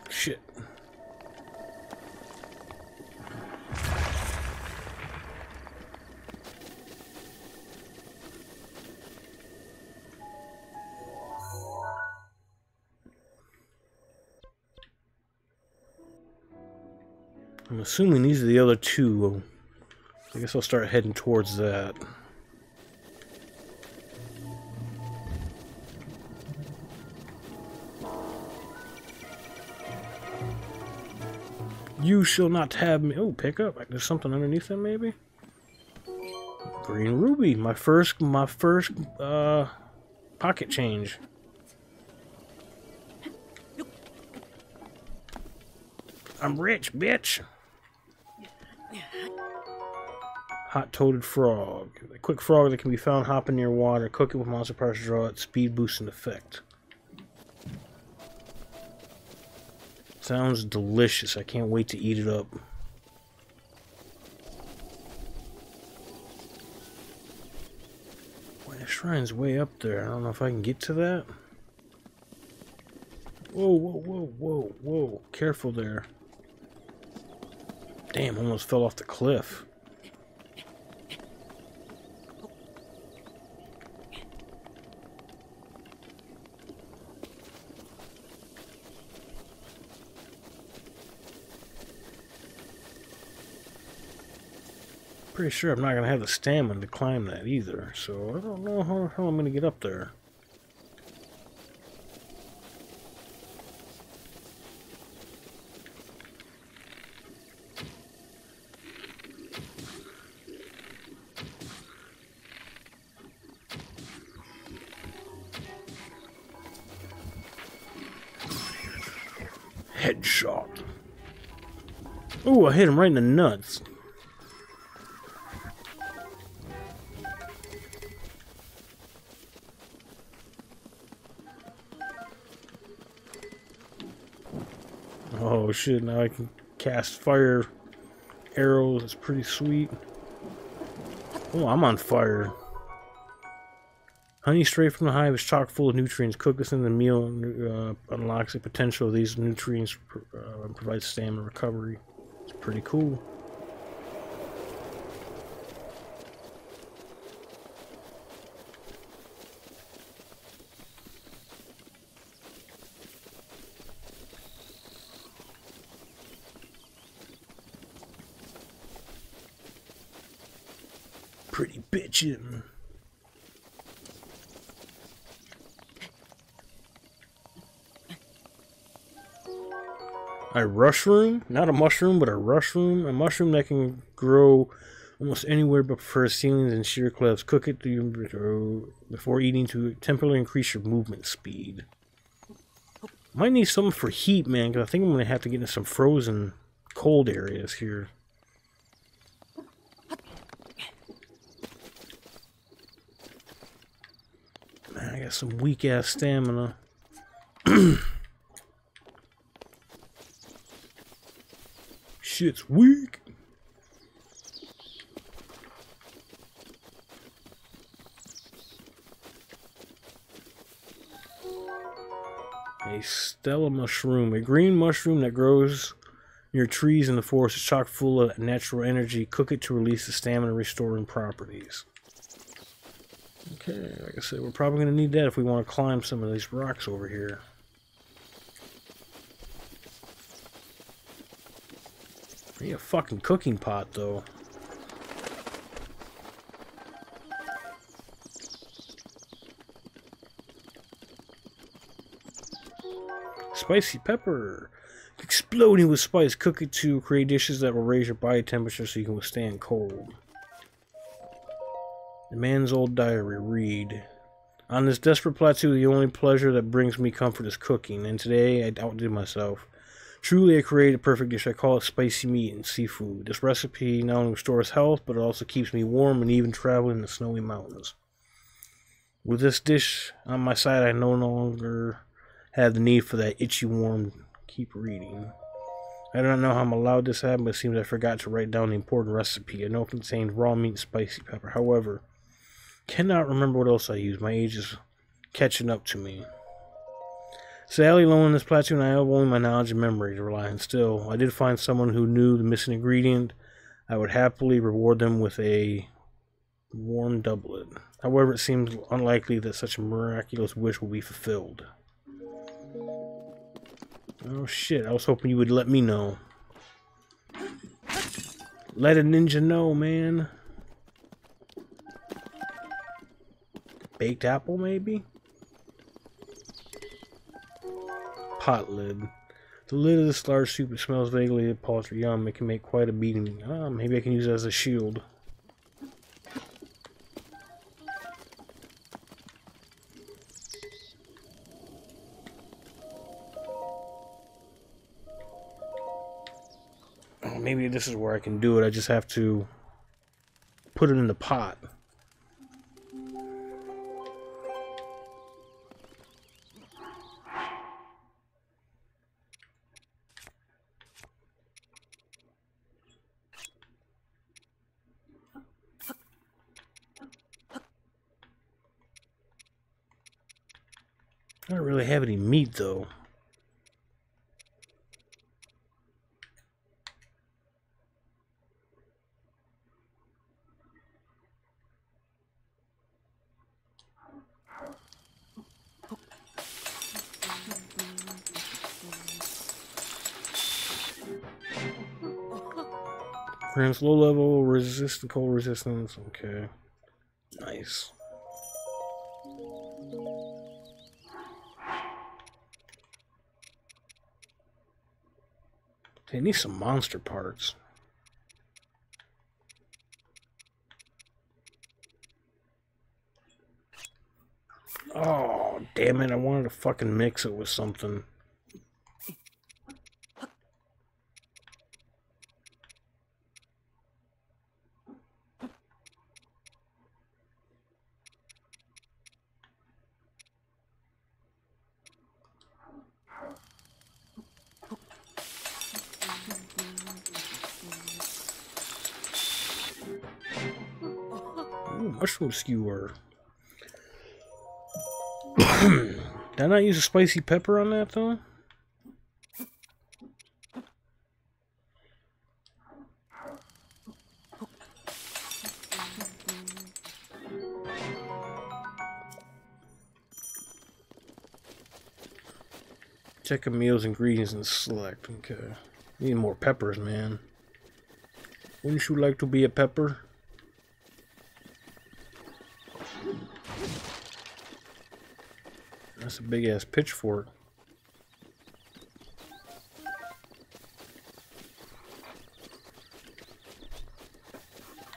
Shit. I'm assuming these are the other two. I guess I'll start heading towards that. You shall not have me. Oh, pick up. There's something underneath that, maybe? Green ruby. My first, my first, uh, pocket change. I'm rich, bitch. Hot-toaded frog. A quick frog that can be found hopping near water. Cook it with monster parts, draw it. Speed boost and effect. Sounds delicious. I can't wait to eat it up. Boy, the shrine's way up there. I don't know if I can get to that. Whoa, whoa, whoa, whoa, whoa. Careful there. Damn, almost fell off the cliff. Pretty sure I'm not going to have the stamina to climb that either, so I don't know how the hell I'm going to get up there. Headshot. Ooh, I hit him right in the nuts. Oh shit, now I can cast fire arrows. It's pretty sweet. Oh, I'm on fire. Honey straight from the hive is chock full of nutrients. Cook this in the meal and uh, unlocks the potential of these nutrients uh, and provides stamina recovery. It's pretty cool. Pretty bitchin'. A rushroom? Not a mushroom, but a rushroom. A mushroom that can grow almost anywhere but prefers ceilings and sheer cliffs. Cook it before eating to temporarily increase your movement speed. Might need something for heat, man, because I think I'm going to have to get into some frozen cold areas here. I got some weak-ass stamina. Shit's weak. a stella mushroom, a green mushroom that grows near trees in the forest. It's chock full of natural energy. Cook it to release the stamina restoring properties. Okay, like I said, we're probably going to need that if we want to climb some of these rocks over here. I need a fucking cooking pot, though. Spicy pepper. Exploding with spice. Cook it to create dishes that will raise your body temperature so you can withstand cold. The man's old diary. Read. On this desperate plateau, the only pleasure that brings me comfort is cooking, and today I outdid myself. Truly, I created a perfect dish. I call it spicy meat and seafood. This recipe not only restores health, but it also keeps me warm and even traveling in the snowy mountains. With this dish on my side, I no longer have the need for that itchy warm. Keep reading. I don't know how I'm allowed this to happen, but it seems I forgot to write down the important recipe. I know it contained raw meat and spicy pepper. However, cannot remember what else I used. My age is catching up to me. Sadly, alone in this plateau, and I have only my knowledge and memory to rely on. Still, I did find someone who knew the missing ingredient. I would happily reward them with a warm doublet. However, it seems unlikely that such a miraculous wish will be fulfilled. Oh shit, I was hoping you would let me know. Let a ninja know, man. Baked apple, maybe? Pot lid. The lid of this large soup, it smells vaguely of paltry yum. It can make quite a beating. Ah, maybe I can use it as a shield. Maybe this is where I can do it. I just have to put it in the pot. I don't really have any meat, though. Low level resist the cold resistance. Okay. Nice. They need some monster parts. Oh, damn it. I wanted to fucking mix it with something. Mushroom skewer. Did I not use a spicy pepper on that though? Check a meal's ingredients and select. Okay. Need more peppers, man. Wouldn't you like to be a pepper? That's a big-ass pitchfork.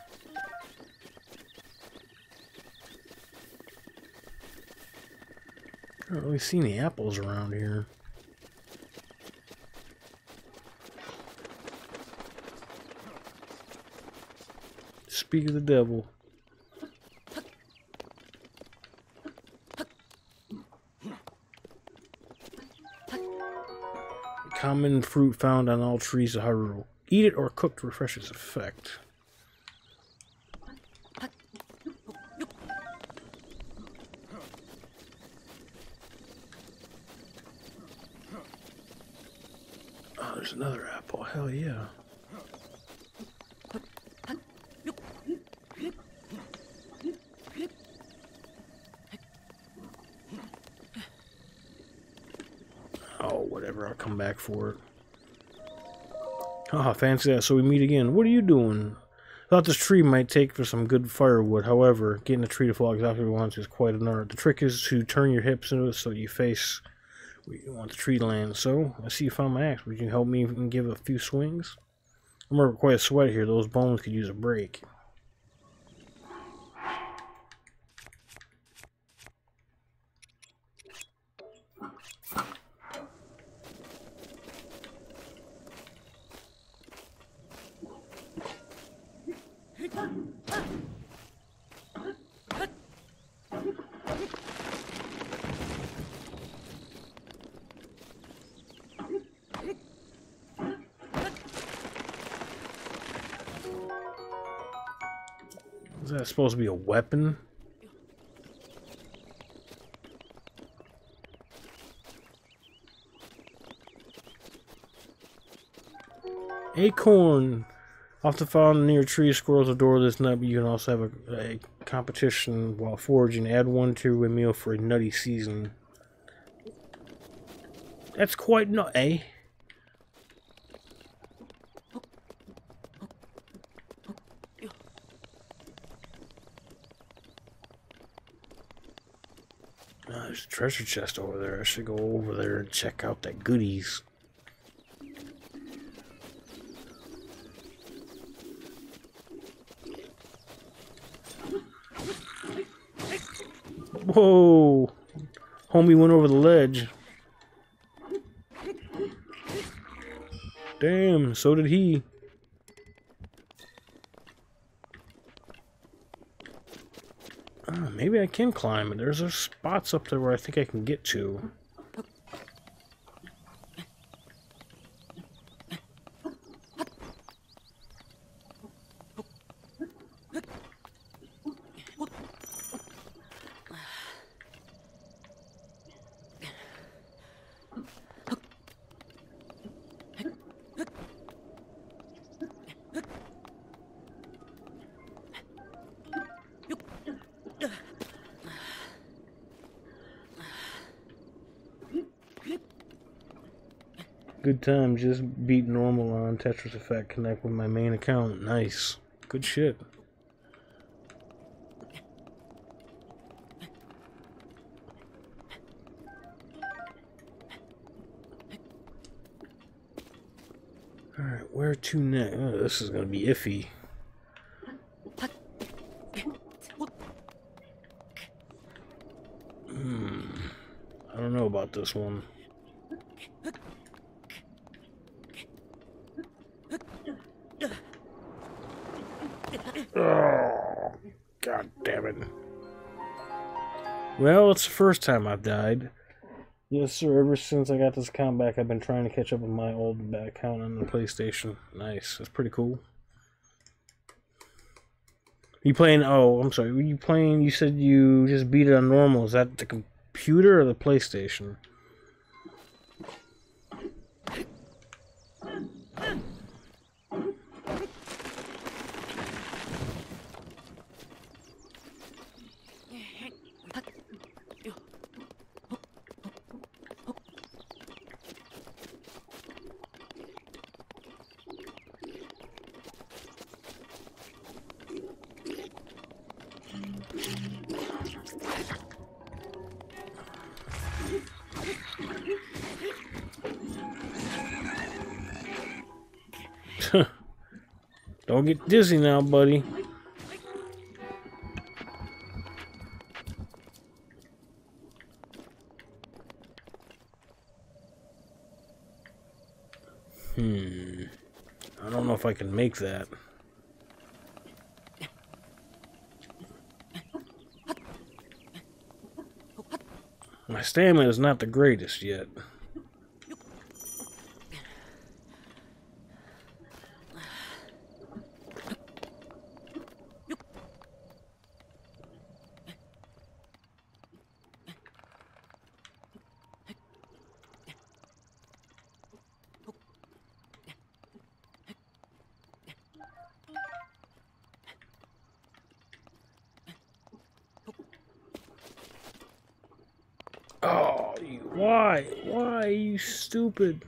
I don't really see any apples around here. Speak of the devil. Common fruit found on all trees of Hyrule. Eat it or cooked refreshes effect. Oh, there's another apple. Hell yeah. Oh, whatever. I'll come back for it. Ah, oh, fancy that. So we meet again. What are you doing? Thought this tree might take for some good firewood. However, getting a tree to fall exactly where you want to is quite an art. The trick is to turn your hips into it so that you face where you want the tree to land. So, I see you found my axe. Would you help me and give a few swings? I'm going to require a sweat here. Those bones could use a break. Is that supposed to be a weapon? Acorn! Often found near trees, squirrels adore this nut, but you can also have a, a competition while foraging. Add one to a meal for a nutty season. That's quite nut, eh? Treasure chest over there. I should go over there and check out that goodies. Whoa! Homie went over the ledge. Damn, so did he. Maybe I can climb it. There's spots up there where I think I can get to. Good time, just beat normal on Tetris Effect, connect with my main account. Nice. Good shit. Alright, where to next? Oh, this is gonna be iffy. Hmm. I don't know about this one. Well, it's the first time I've died. Yes, sir. Ever since I got this account back, I've been trying to catch up with my old back account on the PlayStation. Nice. That's pretty cool. You playing... Oh, I'm sorry. Were you playing... You said you just beat it on normal. Is that the computer or the PlayStation? Don't get dizzy now, buddy. Hmm. I don't know if I can make that. My stamina is not the greatest yet. Why? Why are you stupid?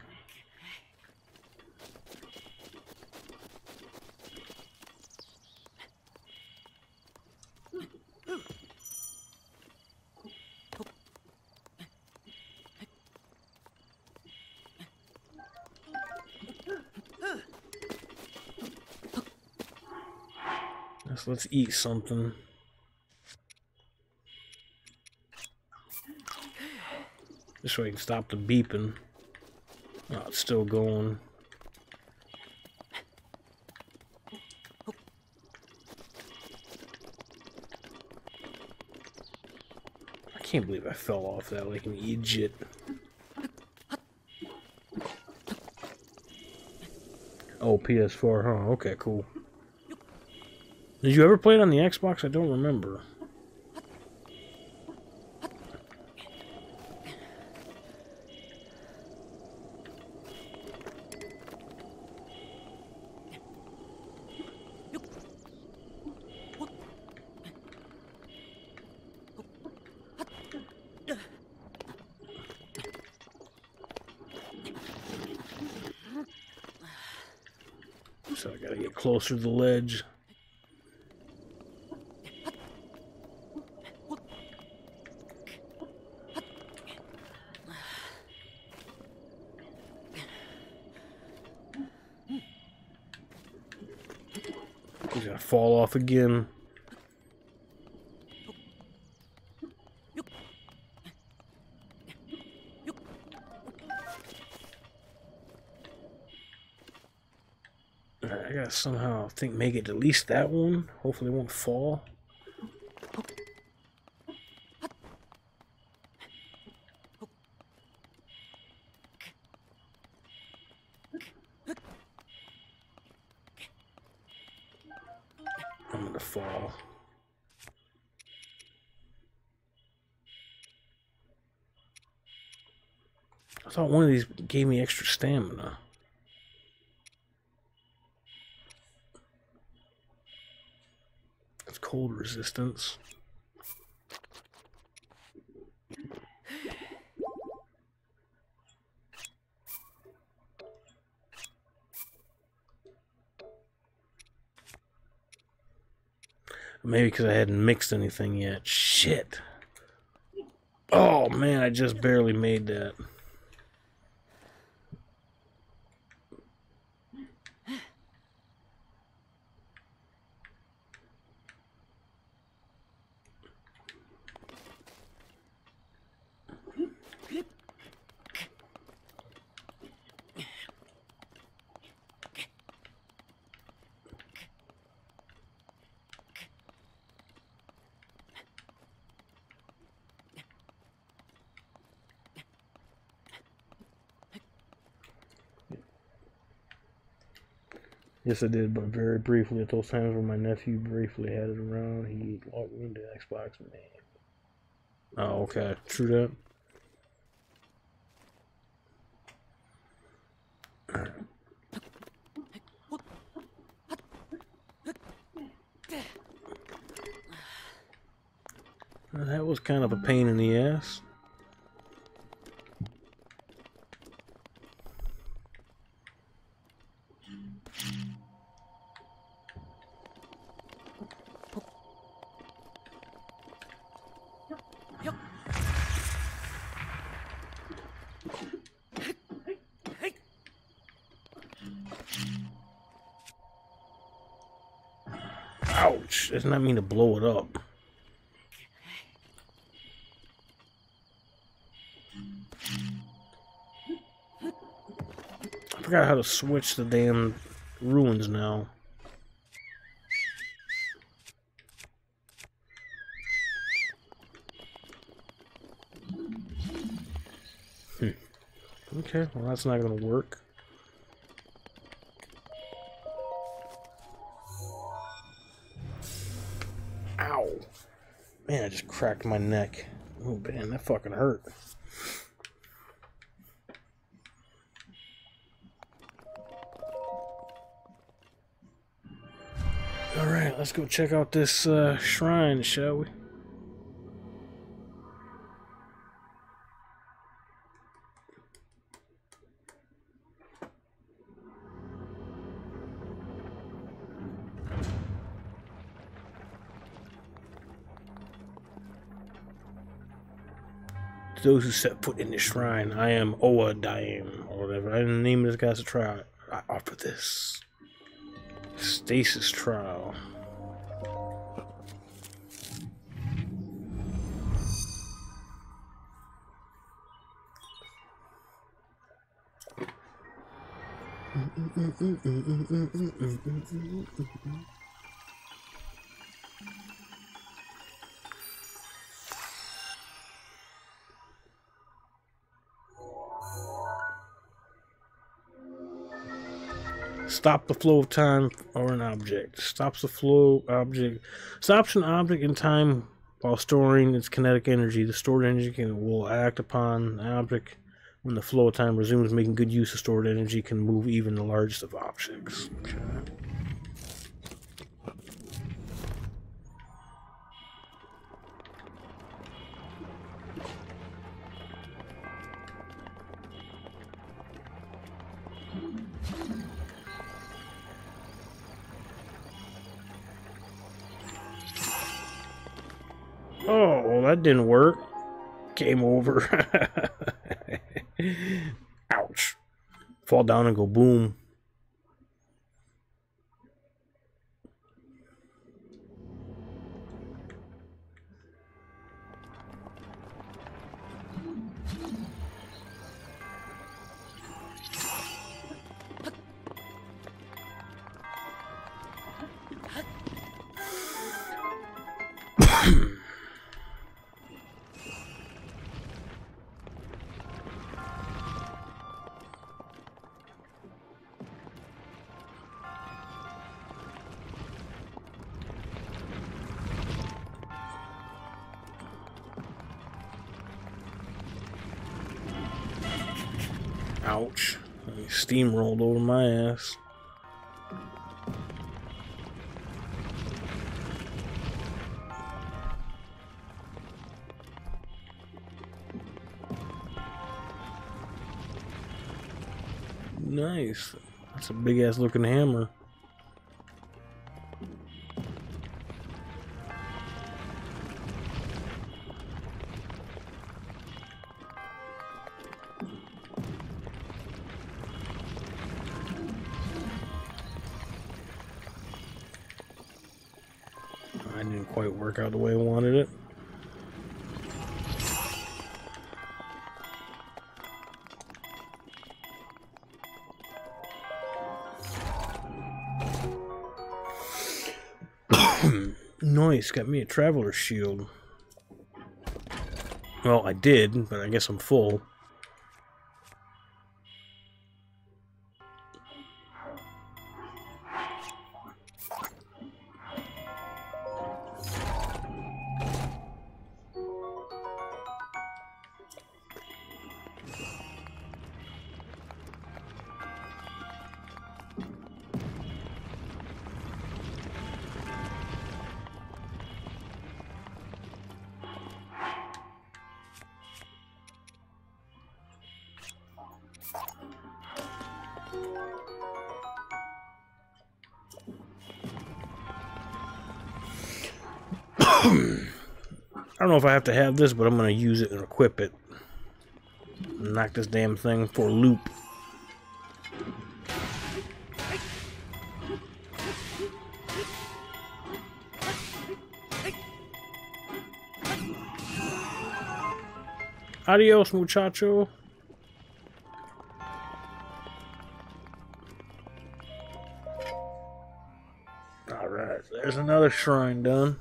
So let's eat something. This way we can stop the beeping. Oh, it's still going. I can't believe I fell off that like an idiot. Oh, P S four, huh? Okay, cool. Did you ever play it on the Xbox? I don't remember. So I gotta get closer to the ledge. Fall off again. Alright, I gotta somehow think make it at least that one. Hopefully it won't fall. One of these gave me extra stamina. It's cold resistance. Maybe because I hadn't mixed anything yet. Shit. Oh man, I just barely made that. Yes, I did, but very briefly. At those times when my nephew briefly had it around, he walked me into Xbox, man. Oh, okay. True that. Well, that was kind of a pain in the ass. Does not mean to blow it up. I forgot how to switch the damn ruins now. Hmm. Okay, well that's not gonna work. Man, I just cracked my neck. Oh, man, that fucking hurt. Alright, let's go check out this uh, shrine, shall we? To those who set foot in this shrine, I am Oa Daim, or whatever. I didn't name this guy's trial. I offer this. Stasis trial. Stop the flow of time or an object. Stops the flow object. Stops an object in time while storing its kinetic energy. The stored energy can will act upon an object. When the flow of time resumes, making good use of stored energy can move even the largest of objects. Okay. Oh, well, that didn't work. Game over. Ouch. Fall down and go boom. Ouch. Steam rolled over my ass. Nice. That's a big ass looking hammer. Out the way I wanted it. Nice, got me a traveler's shield. Well, I did, but I guess I'm full. I don't know if I have to have this, but I'm going to use it and equip it. Knock this damn thing for a loop. Adios, muchacho. Alright, there's another shrine done.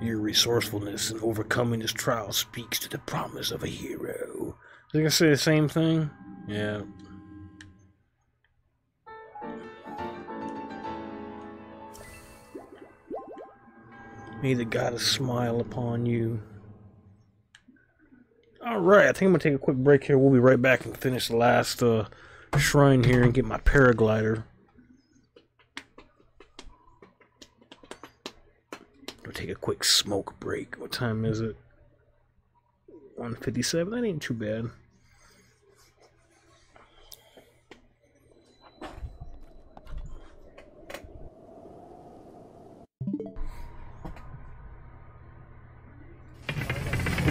Your resourcefulness in overcoming this trial speaks to the promise of a hero. Is it gonna say the same thing? Yeah. May the goddess smile upon you. Alright, I think I'm gonna take a quick break here. We'll be right back and finish the last uh, shrine here and get my paraglider. Take a quick smoke break. What time is it? one fifty-seven? That ain't too bad.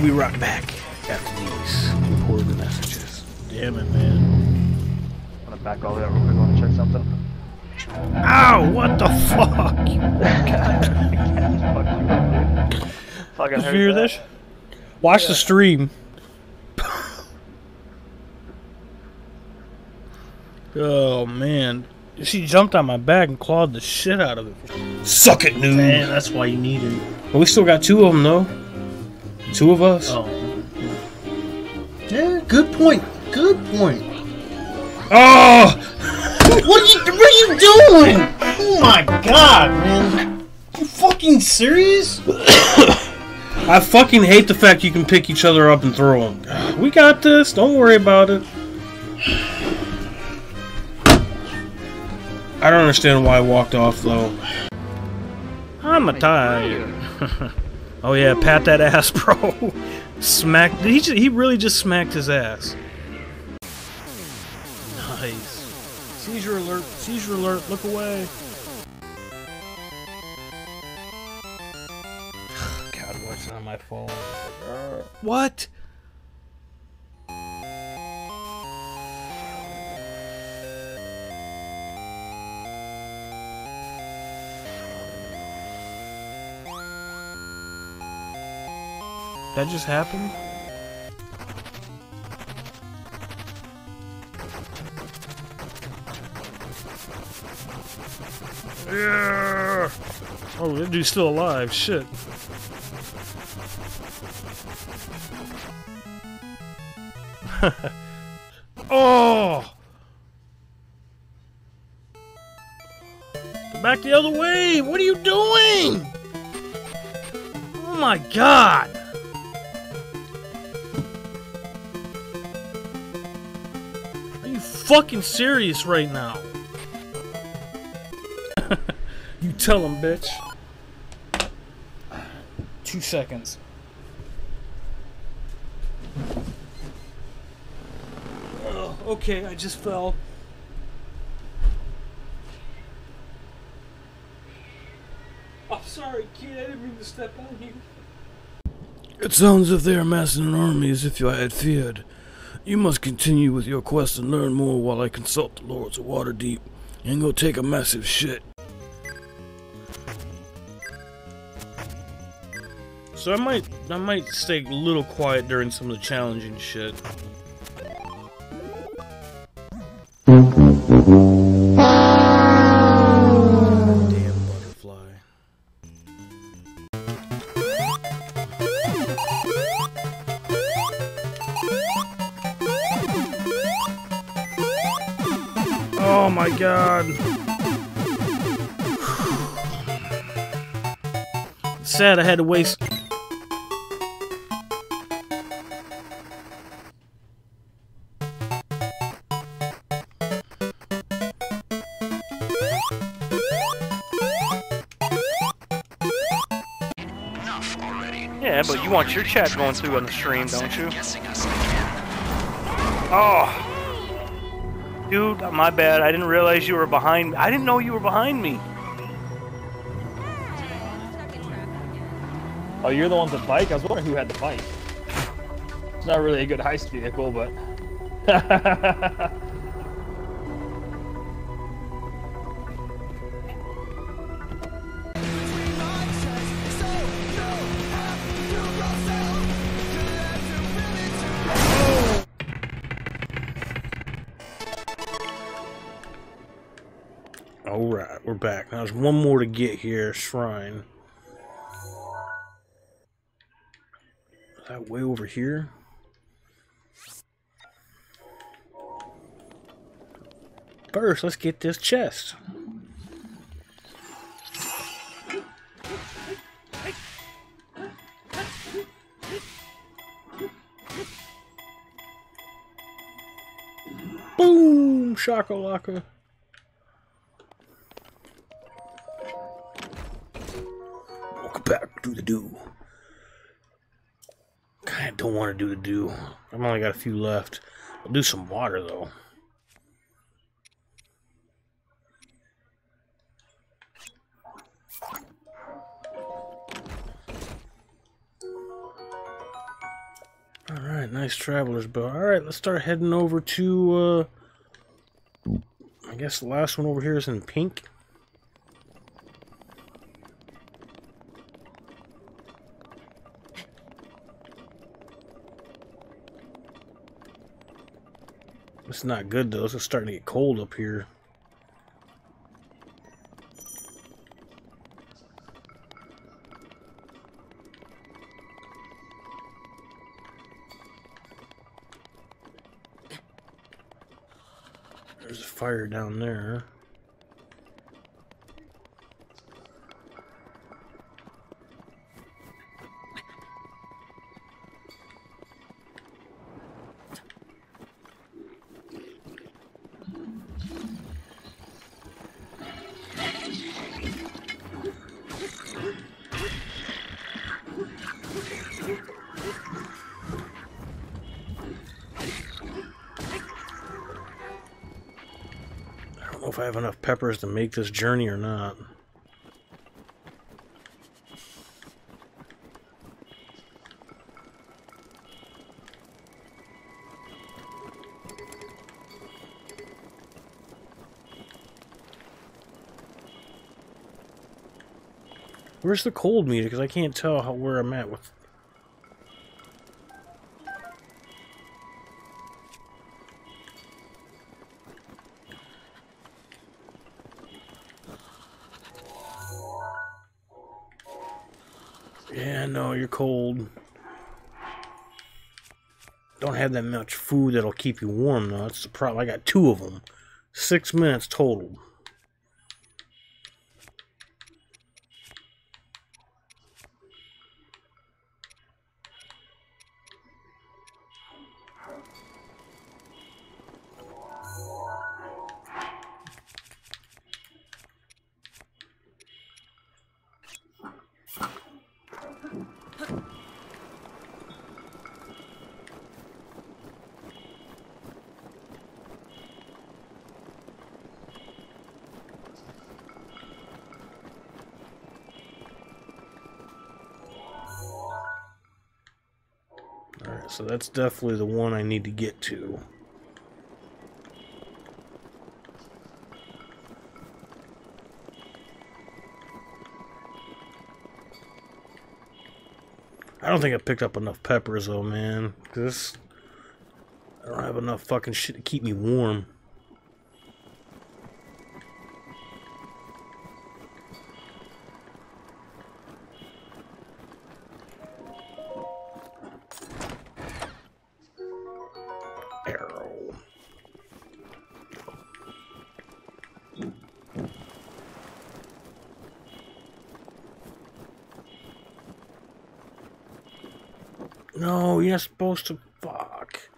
We'll be right back after these important messages. Damn it, man. I'm gonna back all that real quick. I wanna check something. Ow! What the fuck? Fuck you, dude. Fucking did you hear that. This? Watch yeah. the stream. Oh man, she jumped on my back and clawed the shit out of it. Suck it, noob. Man, that's why you need it. But we still got two of them, though. Two of us. Oh. Yeah. Good point. Good point. Oh! What are you? What are you doing? Oh my god, man! You fucking serious? I fucking hate the fact you can pick each other up and throw them. We got this. Don't worry about it. I don't understand why I walked off though. I'm a tired. Oh yeah, pat that ass, bro. Smack. He just, he really just smacked his ass. Nice. Seizure alert. Seizure alert. Look away. God, what's on my phone? What? That just happened? Yeah. Oh, that dude's still alive. Shit. Oh! Go back the other way! What are you doing? Oh my god! Fucking serious right now. You tell him, bitch. Two seconds. Oh, okay, I just fell. I'm sorry, kid. I didn't mean to step on you. It sounds as if they are massing an army as if I had feared. You must continue with your quest and learn more while I consult the lords of Waterdeep and go take a massive shit. So I might, I might stay a little quiet during some of the challenging shit. Oh my god. It's sad I had to waste. Enough already. Yeah, but you want your chat going through on the stream, don't you? Oh. Dude, my bad. I didn't realize you were behind me. I didn't know you were behind me. Oh, you're the one with the bike? I was wondering who had the bike. It's not really a good heist vehicle, but... Back. Now there's one more to get here. Shrine. Is that way over here? First, let's get this chest. Boom! Shakalaka. Back do the do. I don't want to do the do. I've only got a few left. I'll do some water though. Alright, nice traveler's bell. Alright, let's start heading over to, uh... I guess the last one over here is in pink. It's not good, though. It's starting to get cold up here. There's a fire down there. Have enough peppers to make this journey or not. Where's the cold meter? Because I can't tell how, where I'm at with. Cold. Don't have that much food that'll keep you warm though. That's the problem. I got two of them. Six minutes total. So that's definitely the one I need to get to. I don't think I picked up enough peppers though, man. Cause I don't have enough fucking shit to keep me warm. You're not supposed to. Fuck.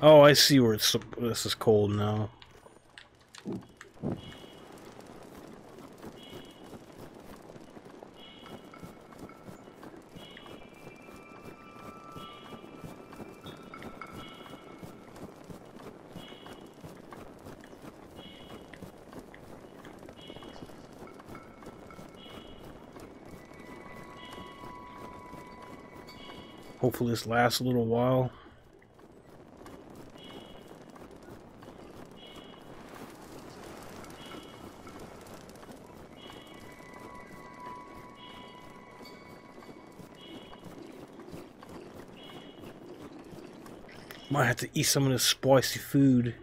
Oh, I see where it's. This is cold now. Hopefully this lasts a little while. Might have to eat some of this spicy food.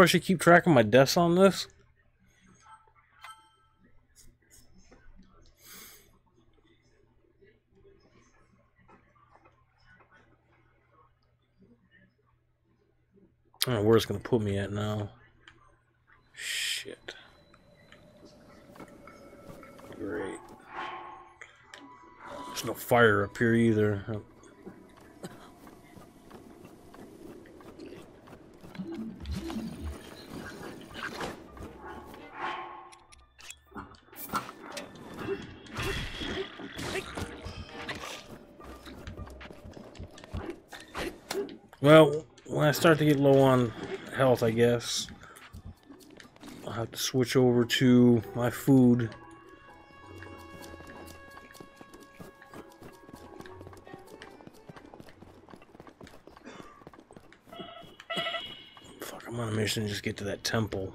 I should keep track of my deaths on this. I don't know where it's gonna put me at now. Shit. Great. There's no fire up here either. Well, when I start to get low on health, I guess, I'll have to switch over to my food. Fuck, I'm on a mission to just get to that temple.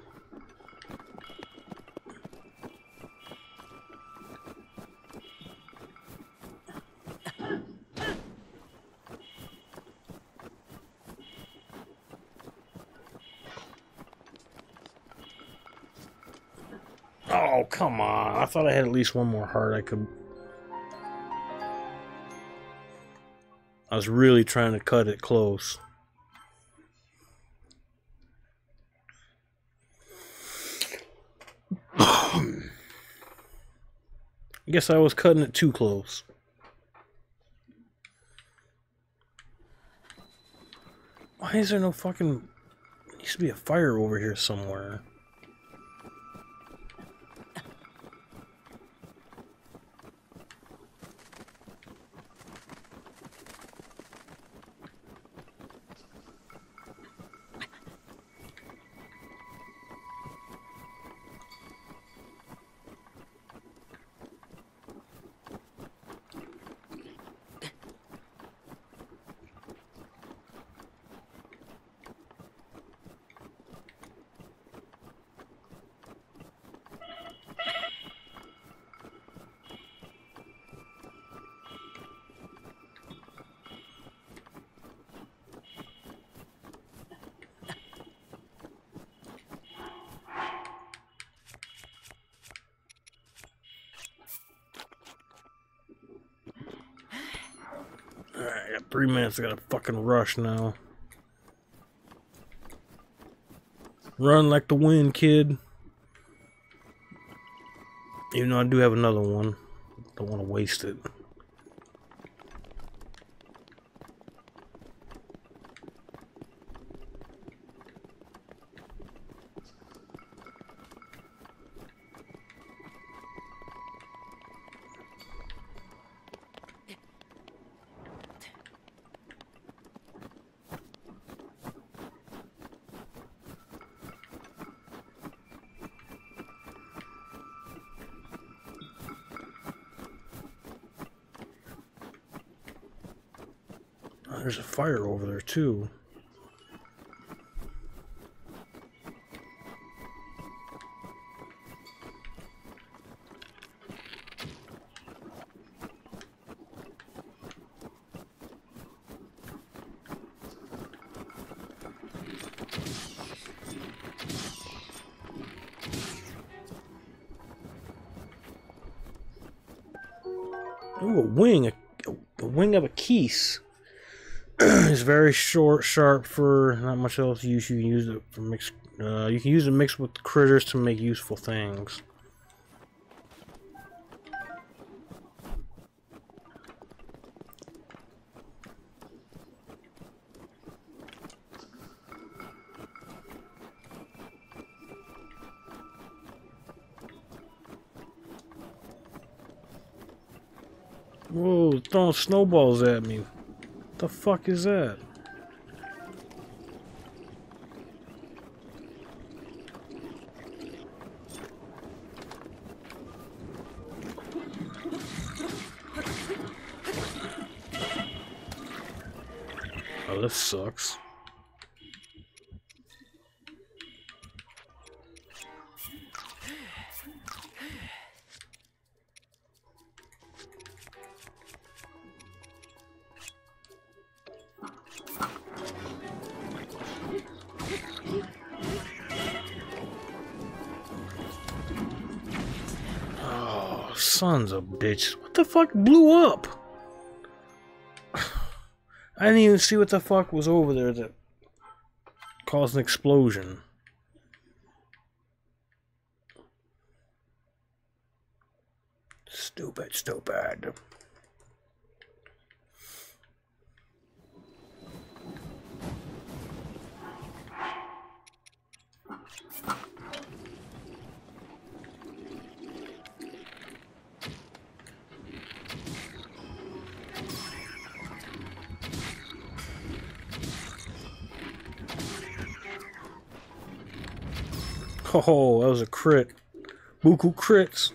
Come on, I thought I had at least one more heart I could... I was really trying to cut it close. I guess I was cutting it too close. Why is there no fucking... There needs to be a fire over here somewhere. Three minutes, I gotta fucking rush now. Run like the wind, kid. Even though I do have another one. Don't want to waste it. There's a fire over there, too. Ooh, a wing. A, a wing of a keese. It's very short, sharp for not much else use. You can use it for mix. Uh, you can use it mixed with critters to make useful things. Whoa! Throwing snowballs at me. The fuck is that? Oh, this sucks. Sons of bitches. What the fuck blew up? I didn't even see what the fuck was over there that caused an explosion. Stupid, stupid. Oh, that was a crit. Buku crits.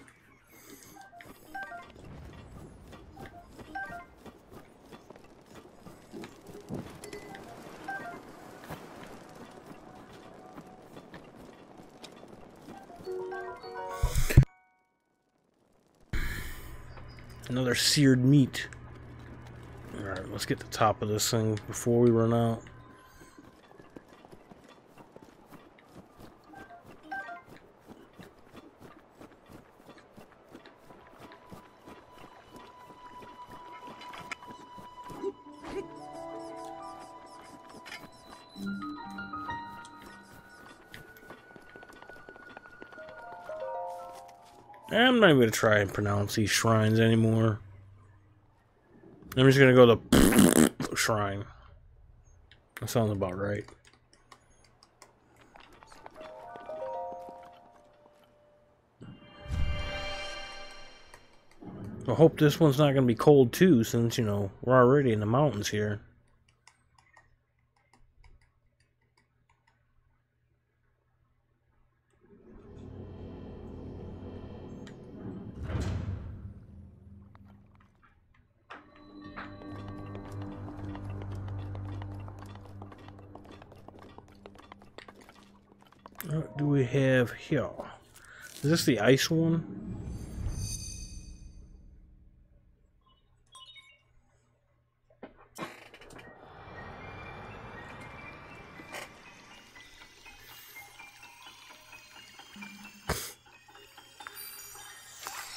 Another seared meat. Alright, let's get the top of this thing before we run out. I'm not even gonna try and pronounce these shrines anymore. I'm just gonna go to the shrine. That sounds about right. I hope this one's not gonna be cold too, since, you know, we're already in the mountains here. What do we have here? Is this the ice one?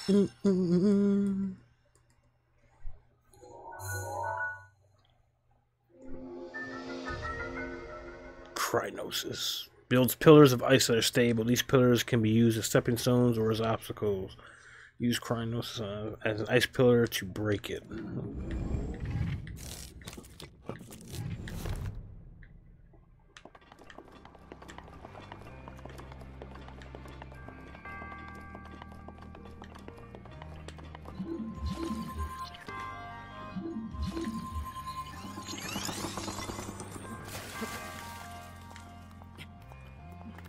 Mm-mm-mm. Crinosis. Builds pillars of ice that are stable. These pillars can be used as stepping stones or as obstacles. Use Crinosis uh, as an ice pillar to break it.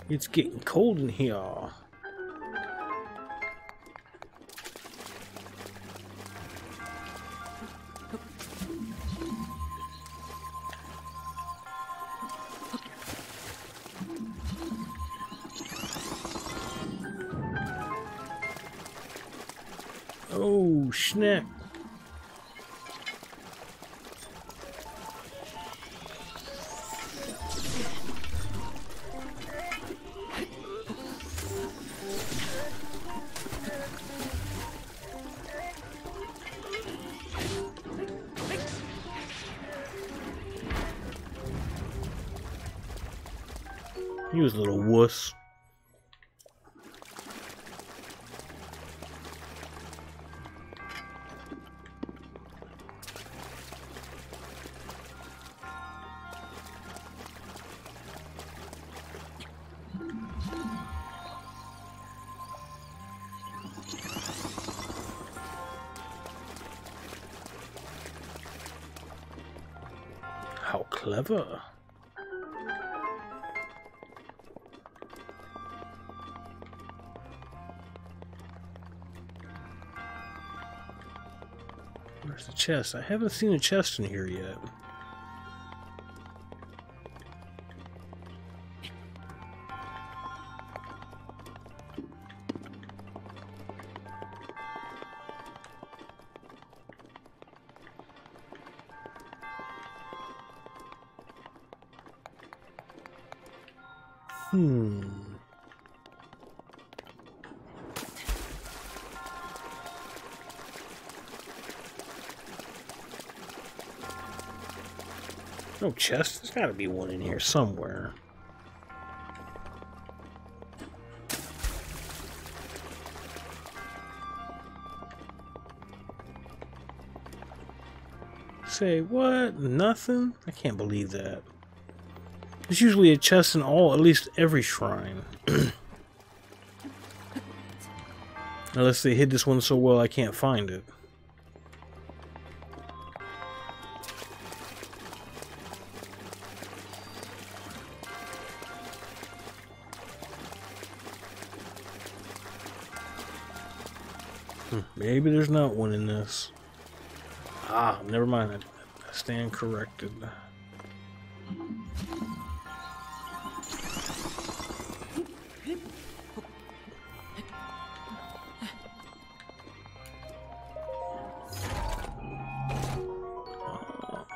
It's getting cold in here. Oh, snap. He was a little wuss. How clever. Where's the chest? I haven't seen a chest in here yet. Hmm. No chest. There's gotta be one in here somewhere. Say what? Nothing? I can't believe that. There's usually a chest in all, at least every shrine. Unless they hid this one so well I can't find it. Hmm, maybe there's not one in this. Ah, never mind. I stand corrected.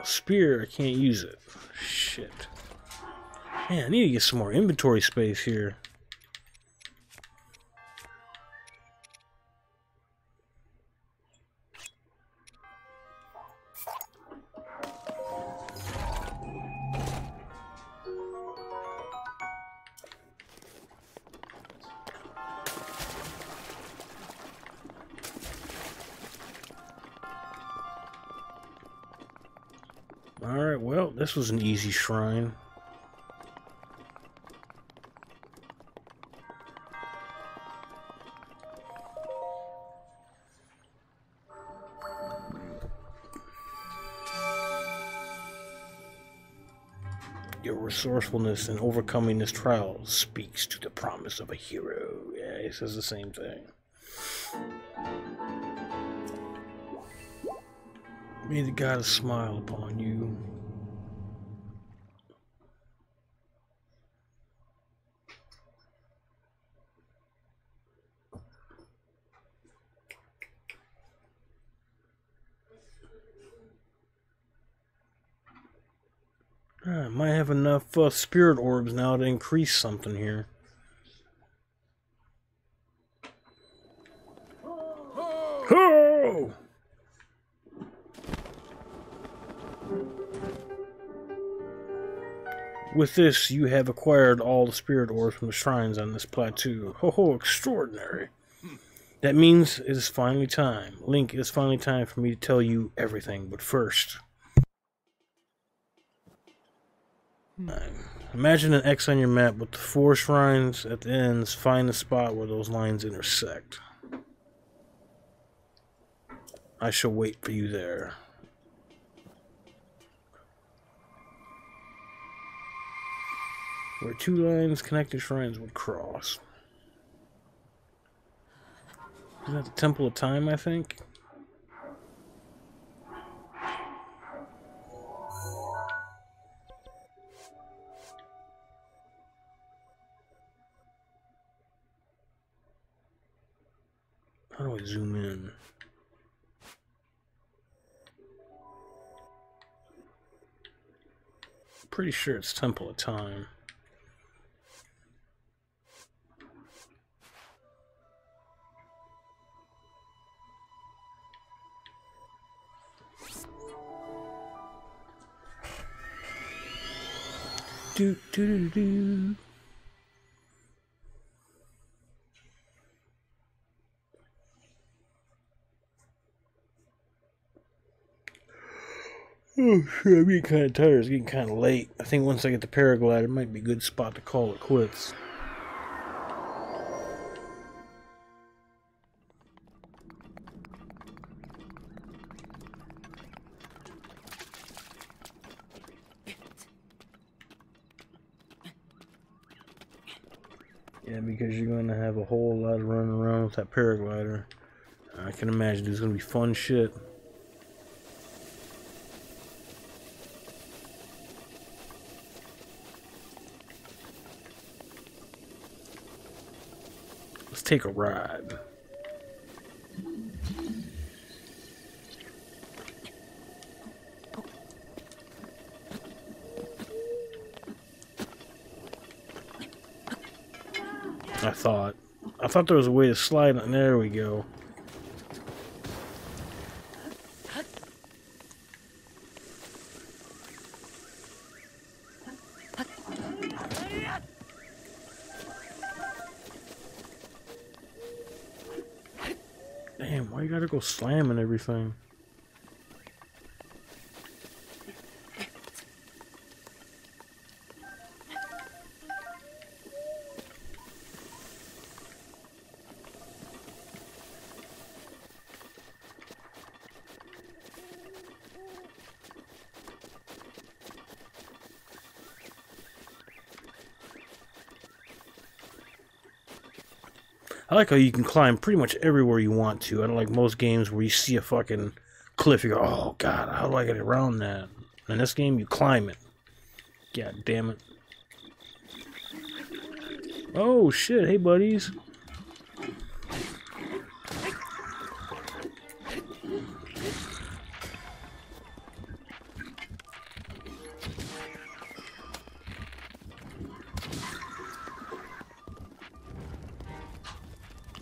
Spear, I can't use it. Shit. Man, I need to get some more inventory space here. Alright, well, this was an easy shrine. Your resourcefulness in overcoming this trial speaks to the promise of a hero. Yeah, he says the same thing. May the goddess smile upon you. I might have enough uh, spirit orbs now to increase something here. With this, you have acquired all the spirit orbs from the shrines on this plateau. Ho ho, extraordinary. That means it is finally time. Link, it is finally time for me to tell you everything, but first... Imagine an X on your map with the four shrines at the ends. Find the spot where those lines intersect. I shall wait for you there. Where two lines connected shrines would cross. Isn't that the Temple of Time, I think? How do I zoom in? Pretty sure it's Temple of Time. Do, do, do, do. Oh, shit, I'm getting kind of tired. It's getting kind of late. I think once I get the paraglider, it might be a good spot to call it quits. Yeah, because you're going to have a whole lot of running around with that paraglider. I can imagine there's going to be fun shit. Let's take a ride. I thought. I thought there was a way to slide on. There we go. Damn, why you gotta go slamming everything? I like how you can climb pretty much everywhere you want to. I don't like most games where you see a fucking cliff, you go, oh god, how do I get around that? In this game, you climb it. God damn it. Oh shit, hey buddies.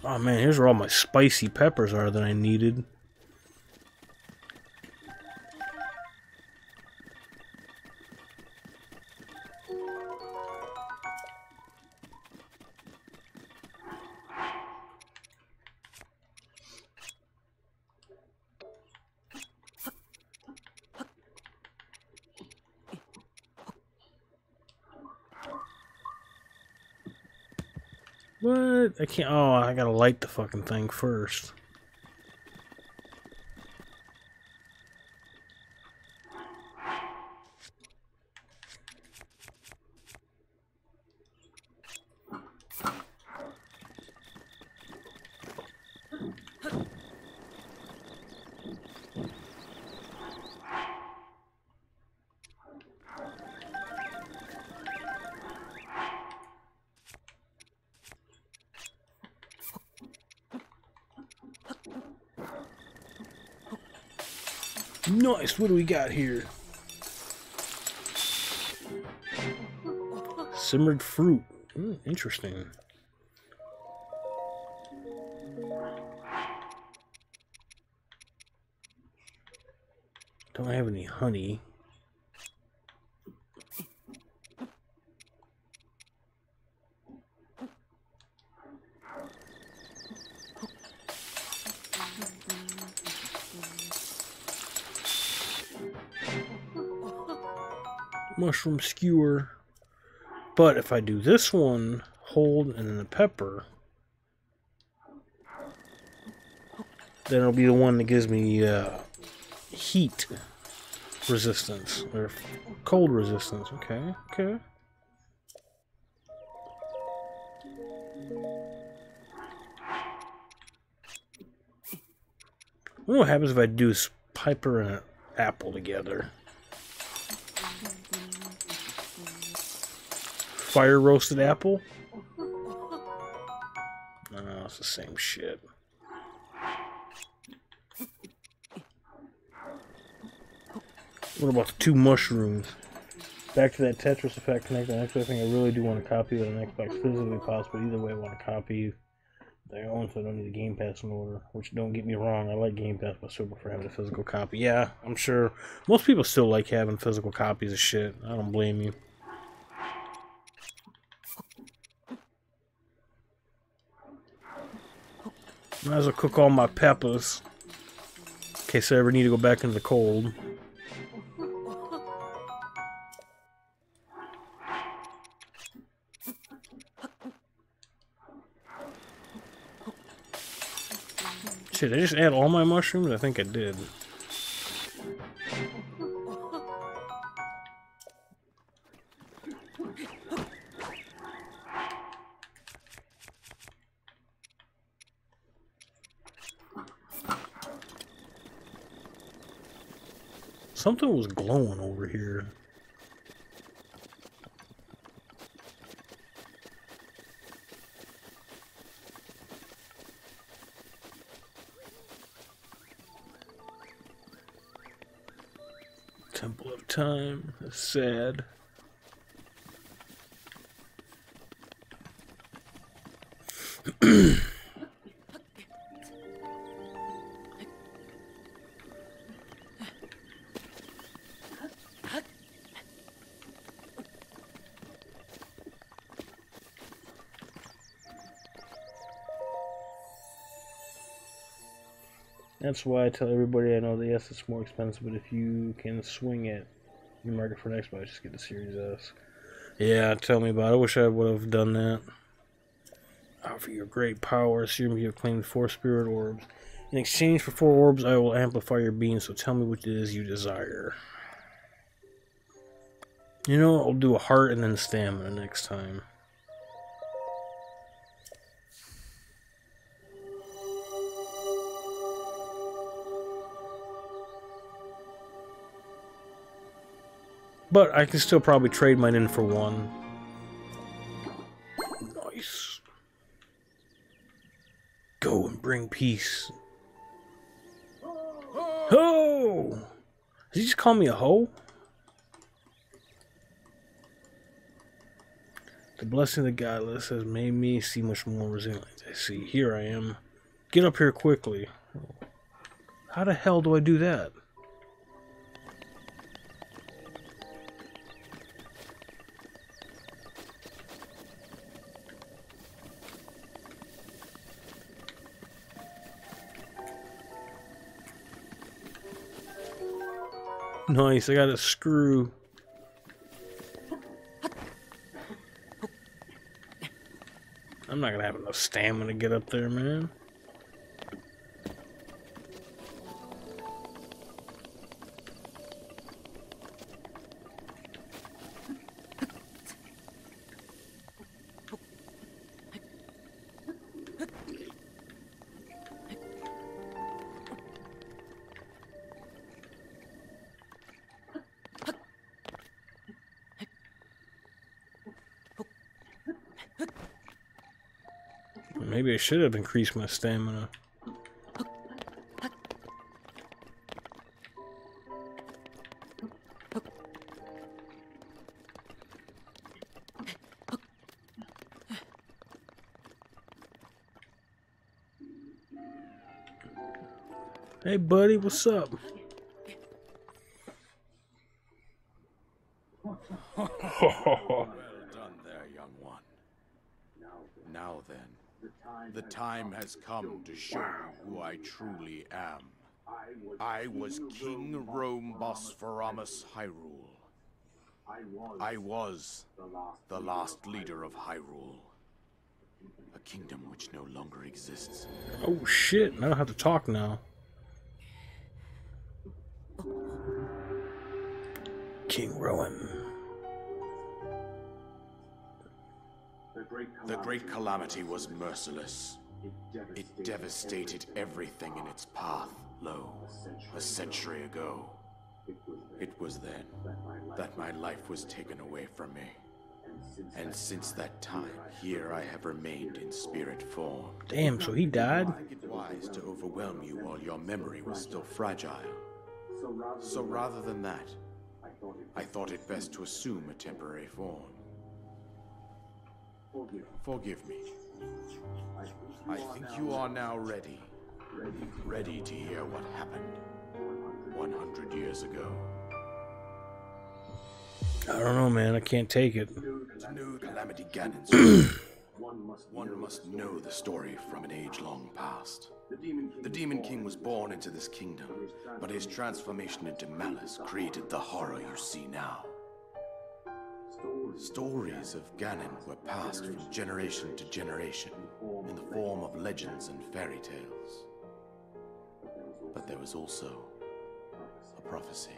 Oh man, here's where all my spicy peppers are that I needed. What? I can't. Oh, I gotta light the fucking thing first. Nice, what do we got here? Simmered fruit. Mm, interesting. Don't have any honey. Mushroom skewer, but if I do this one, hold, and then the pepper, then it'll be the one that gives me uh, heat resistance or cold resistance. Okay, okay. I wonder what happens if I do a piper and an apple together. Fire roasted apple? No, it's the same shit. What about the two mushrooms? Back to that Tetris Effect connector. Actually, I think I really do want to copy it on Xbox physically possible. Either way, I want to copy their own, so I don't need the Game Pass in order. Which, don't get me wrong, I like Game Pass, but I still prefer having a physical copy. Yeah, I'm sure most people still like having physical copies of shit. I don't blame you. Might as well cook all my peppers in case I ever need to go back into the cold. Shit, did I just add all my mushrooms? I think I did. Something was glowing over here. Temple of Time. That's sad. That's why I tell everybody I know that yes, it's more expensive, but if you can swing it, you market for an Xbox, just get the Series S. Yeah, tell me about it. I wish I would have done that. Oh, for your great power, assume you have claimed four spirit orbs. In exchange for four orbs, I will amplify your being, so tell me what it is you desire. You know, I'll do a heart and then stamina next time. But I can still probably trade mine in for one. Nice. Go and bring peace. Ho! Did you just call me a hoe? The blessing of the godless has made me see much more resilient. I see. Here I am. Get up here quickly. How the hell do I do that? Nice, I got a screw. I'm not gonna have enough stamina to get up there, man. Maybe I should have increased my stamina. Hey, buddy, what's up? The time has come to show you who I truly am. I was King Rhoam Bosphoramus Hyrule. I was the last leader of Hyrule, a kingdom which no longer exists. Oh shit, I don't have to talk now. King Rhoam. The Great Calamity was merciless. It devastated everything in its path, lo, a century ago. It was then that my life was taken away from me. And since that time, here I have remained in spirit form. Damn, so he died? I think it wise to overwhelm you while your memory was still fragile. So rather than that, I thought it best to assume a temporary form. Forgive me. I think you are now ready. Ready to hear what happened one hundred years ago. I don't know, man. I can't take it. To know Calamity Ganon's one must know the story from an age-long past. The Demon King was born into this kingdom, but his transformation into malice created the horror you see now. Stories of Ganon were passed from generation to generation in the form of legends and fairy tales. But there was also a prophecy.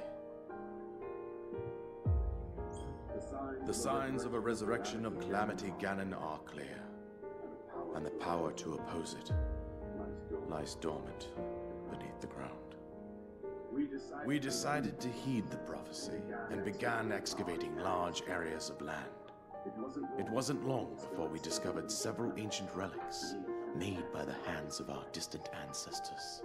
The signs of a resurrection of Calamity Ganon are clear, and the power to oppose it lies dormant beneath the ground. We decided to heed the prophecy and began excavating large areas of land. It wasn't long before we discovered several ancient relics made by the hands of our distant ancestors.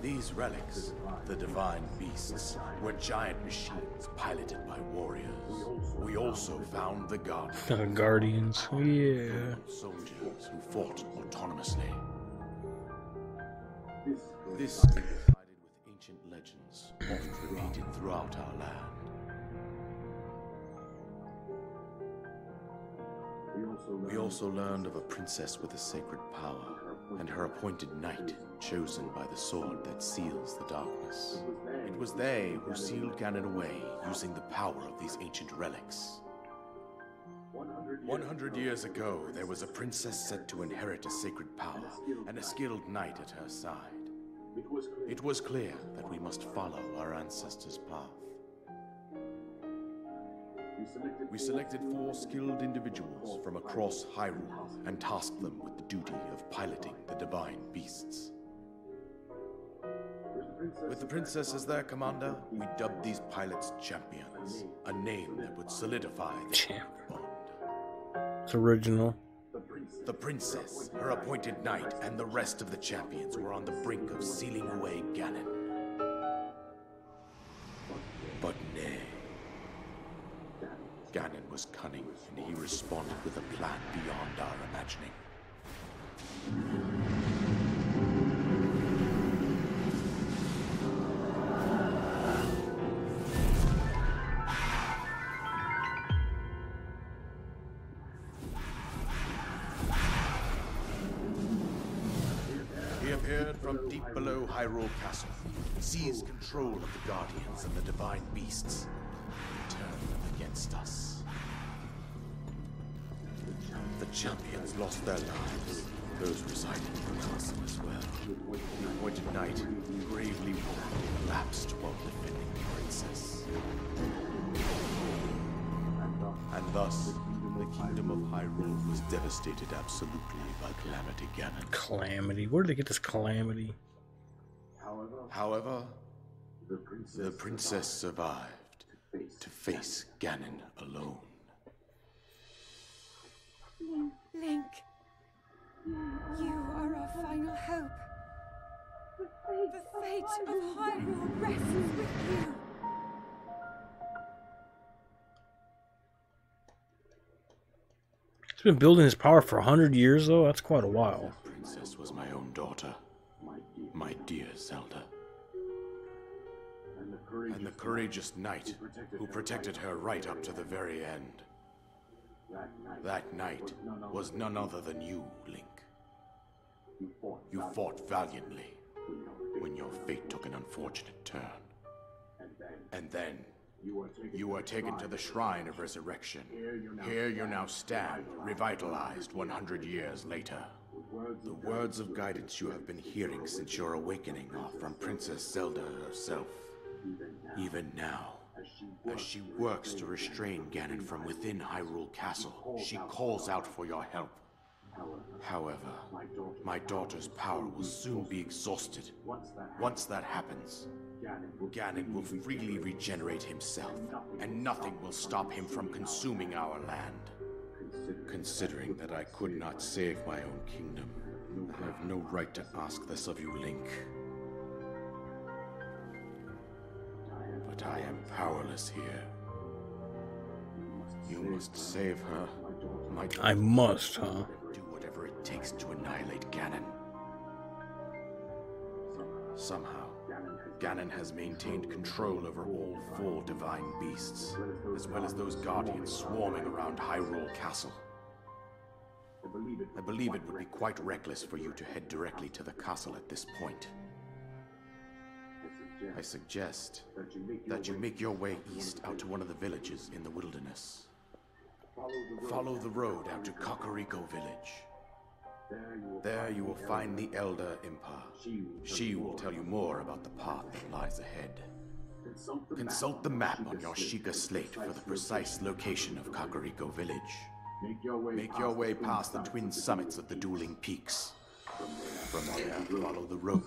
These relics, the divine beasts, were giant machines piloted by warriors. We also found the Guardians. The Guardians, yeah. Soldiers who fought autonomously. This is divided with ancient legends, often repeated throughout our land. We also learned of a princess with a sacred power, and her appointed knight, chosen by the sword that seals the darkness. It was they who sealed Ganon away, using the power of these ancient relics. One hundred years ago, there was a princess set to inherit a sacred power, and a skilled knight at her side. It was clear that we must follow our ancestors' path. We selected four skilled individuals from across Hyrule and tasked them with the duty of piloting the divine beasts. With the princesses there, Commander, we dubbed these pilots champions. A name that would solidify their bond. It's original. The princess, her appointed knight, and the rest of the champions were on the brink of sealing away Ganon. But nay. Ganon was cunning, and he responded with a plan beyond our imagining. He appeared from deep below Hyrule Castle, seized control of the Guardians and the Divine Beasts, and turned them against us. The champions lost their lives. Those residing in the castle as well. The appointed knight bravely collapsed while defending the princess. And thus, the kingdom of Hyrule was devastated absolutely by Calamity Ganon. Calamity? Where did they get this Calamity? However, the princess, the princess survived to face Ganon alone. Link, you are our final hope. The fate of Hyrule rests with you. He's been building his power for a hundred years, though. That's quite a while. The princess was my own daughter, my dear Zelda. And the courageous, and the courageous knight who protected her right up to the very end. That night was none other than you, Link. You fought valiantly when your fate took an unfortunate turn. And then you were taken to the Shrine of Resurrection. Here you now stand, revitalized one hundred years later. The words of guidance you have been hearing since your awakening are from Princess Zelda herself. Even now, as she works to restrain Ganon from within Hyrule Castle, she calls out for your help. However, my daughter's power will soon be exhausted. Once that happens, Ganon will freely regenerate himself, and nothing will stop him from consuming our land. Considering that I could not save my own kingdom, I have no right to ask this of you, Link. But I am powerless here. You must save her. My daughter. I must, huh? Do whatever it takes to annihilate Ganon. Somehow, Ganon has maintained control over all four divine beasts, as well as those guardians swarming around Hyrule Castle. I believe it would be quite reckless for you to head directly to the castle at this point. I suggest that you make your way east out to one of the villages in the wilderness. Follow the road out to Kakariko Village. There you will find the elder Impa. She will tell you more about the path that lies ahead. Consult the map on your Sheikah Slate for the precise location of Kakariko Village. Make your way past the twin summits of the Dueling Peaks. From there, follow the road.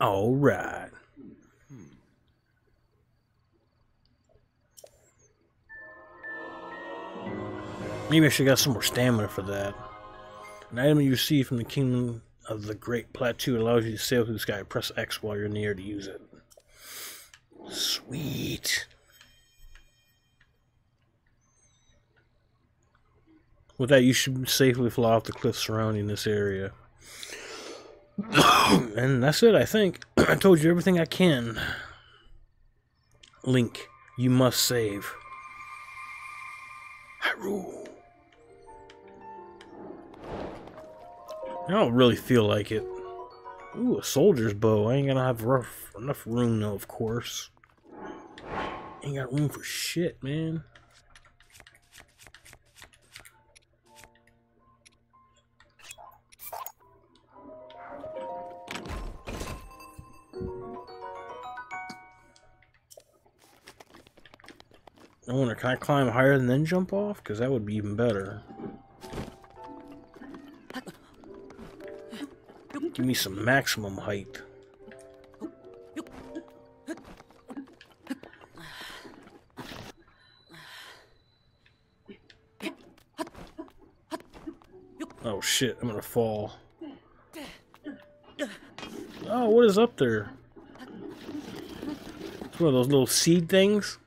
All right. Hmm. Maybe I should have got some more stamina for that. An item you see from the Kingdom of the Great Plateau allows you to sail through the sky. Press X while you're in the air to use it. Sweet. With that, you should safely fly off the cliffs surrounding this area. And that's it, I think. I told you everything I can. Link, you must save Hyrule. I don't really feel like it. Ooh, a soldier's bow. I ain't gonna have rough, enough room, though, of course. Ain't got room for shit, man. I wonder, can I climb higher and then jump off? Because that would be even better. Give me some maximum height. Oh shit, I'm gonna fall. Oh, what is up there? It's one of those little seed things.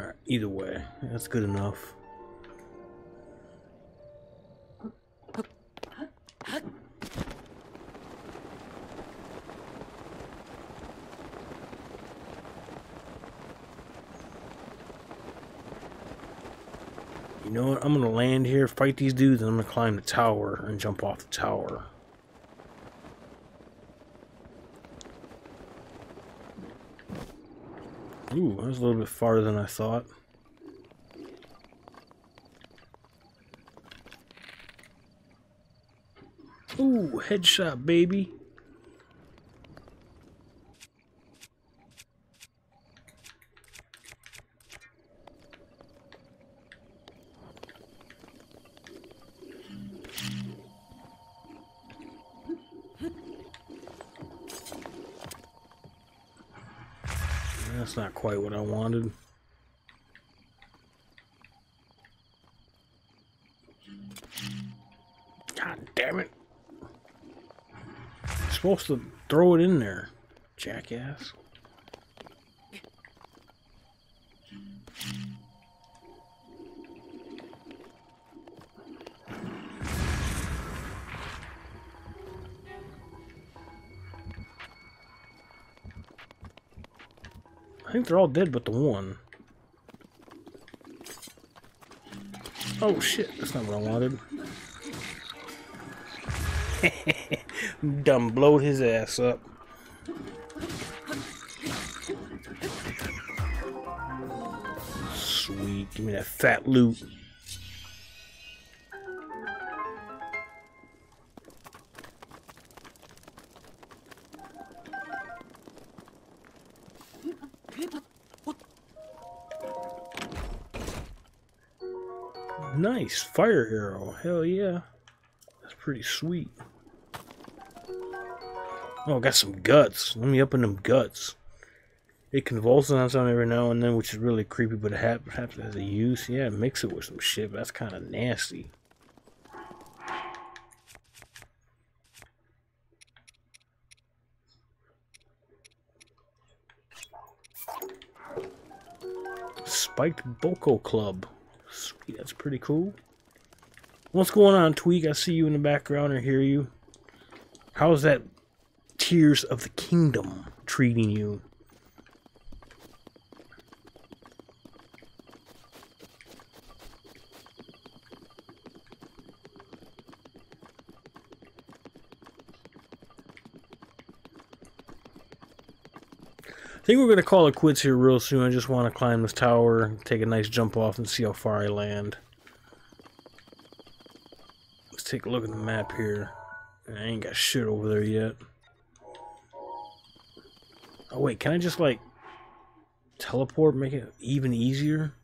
Alright, either way, that's good enough. You know what? I'm gonna land here, fight these dudes, and I'm gonna climb the tower and jump off the tower. Ooh, that was a little bit farther than I thought. Ooh, headshot, baby. That's not quite what I wanted. God damn it. I'm supposed to throw it in there, jackass. I think they're all dead but the one. Oh shit, that's not what I wanted. Dumb blowed his ass up. Sweet, give me that fat loot. Nice fire arrow, hell yeah, that's pretty sweet. Oh, I got some guts. Let me open them guts. It convulses on something every now and then, which is really creepy, but it happens as a use. Yeah, mix it with some shit, but that's kind of nasty. Spiked Boko Club. Sweet, that's pretty cool. What's going on, Tweak? I see you in the background or hear you. How's that Tears of the Kingdom treating you? I think we're going to call it quits here real soon. I just want to climb this tower, take a nice jump off, and see how far I land. Let's take a look at the map here. I ain't got shit over there yet. Oh wait, can I just like teleport, make it even easier?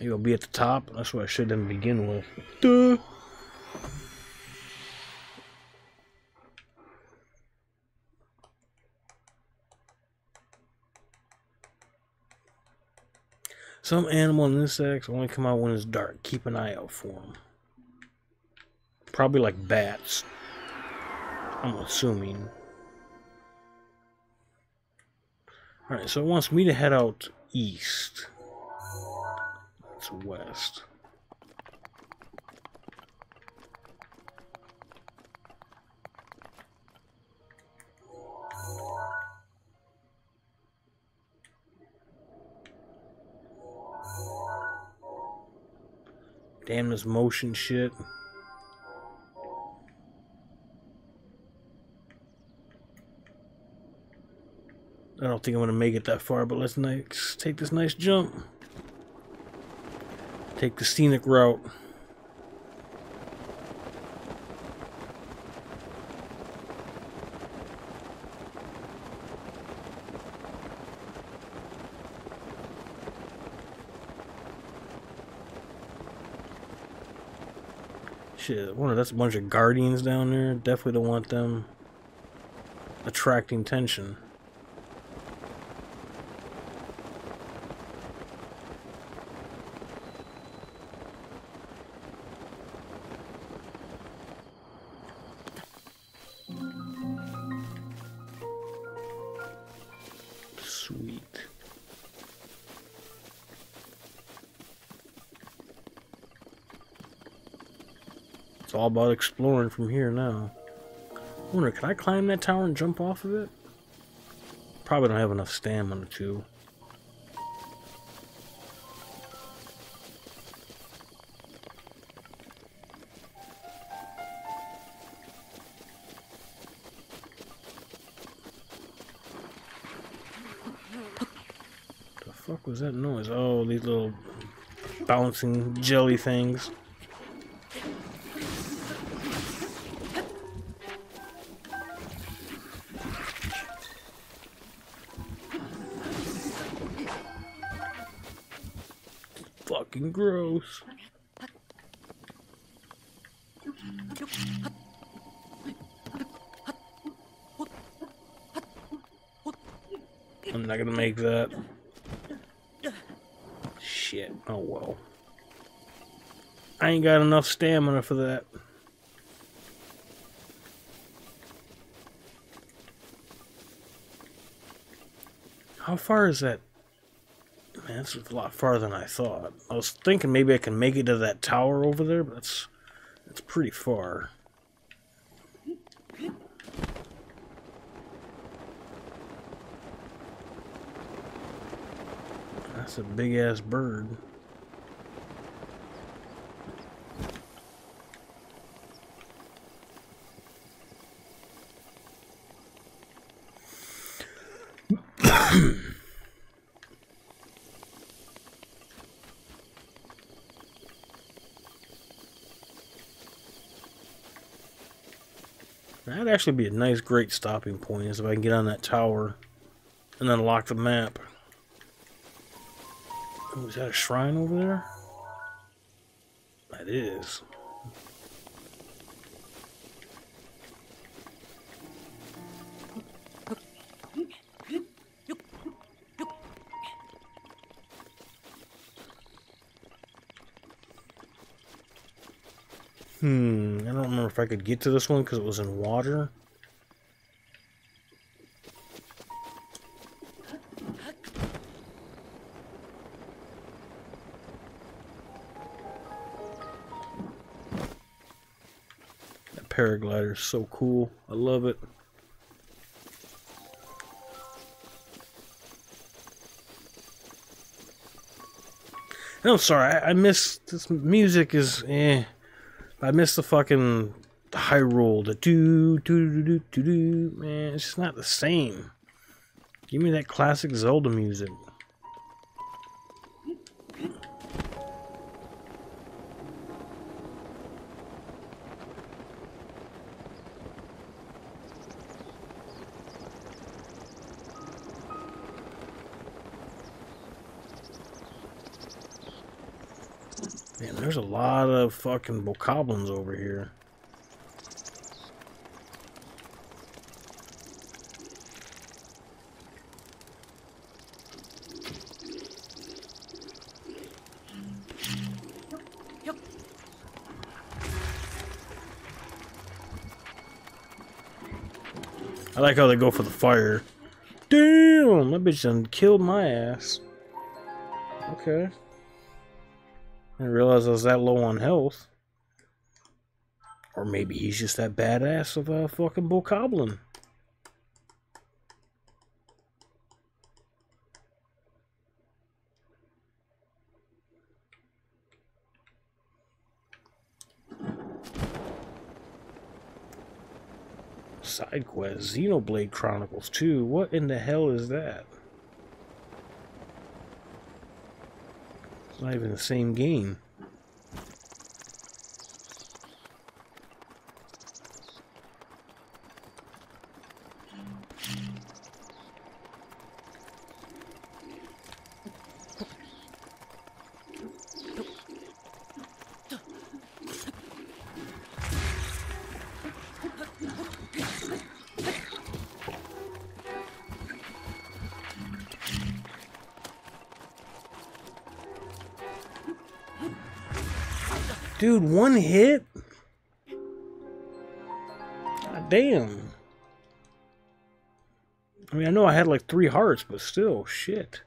Maybe I'll be at the top. That's what I should then begin with. Duh! Some animal and insects only come out when it's dark. Keep an eye out for them. Probably like bats, I'm assuming. Alright, so it wants me to head out east. That's west. Damn this motion shit. I don't think I'm gonna make it that far, but let's nice take this nice jump. Take the scenic route. Shit, wonder that's a bunch of guardians down there. Definitely don't want them attracting tension. It's all about exploring from here now. I wonder, can I climb that tower and jump off of it? Probably don't have enough stamina to. What the fuck was that noise? Oh, these little bouncing jelly things. Gross. I'm not gonna make that. Shit. Oh well. I ain't got enough stamina for that. How far is that? Man, this is a lot farther than I thought. I was thinking maybe I can make it to that tower over there, but that's, that's pretty far. That's a big-ass bird. That'd actually be a nice, great stopping point, is if I can get on that tower and then unlock the map. Oh, is that a shrine over there? That is. Hmm, I don't remember if I could get to this one because it was in water. That paraglider is so cool. I love it. And I'm sorry, I, I missed this music is eh. I miss the fucking Hyrule, the doo doo doo doo doo. Man, it's just not the same. Give me that classic Zelda music. Man, there's a lot of fucking Bokoblins over here. I like how they go for the fire. Damn, that bitch done killed my ass. Okay. I didn't realize I was that low on health. Or maybe he's just that badass of a fucking Bokoblin. Side quest, Xenoblade Chronicles two. What in the hell is that? Not even the same game. Dude, one hit? God damn. I mean, I know I had like three hearts, but still, shit.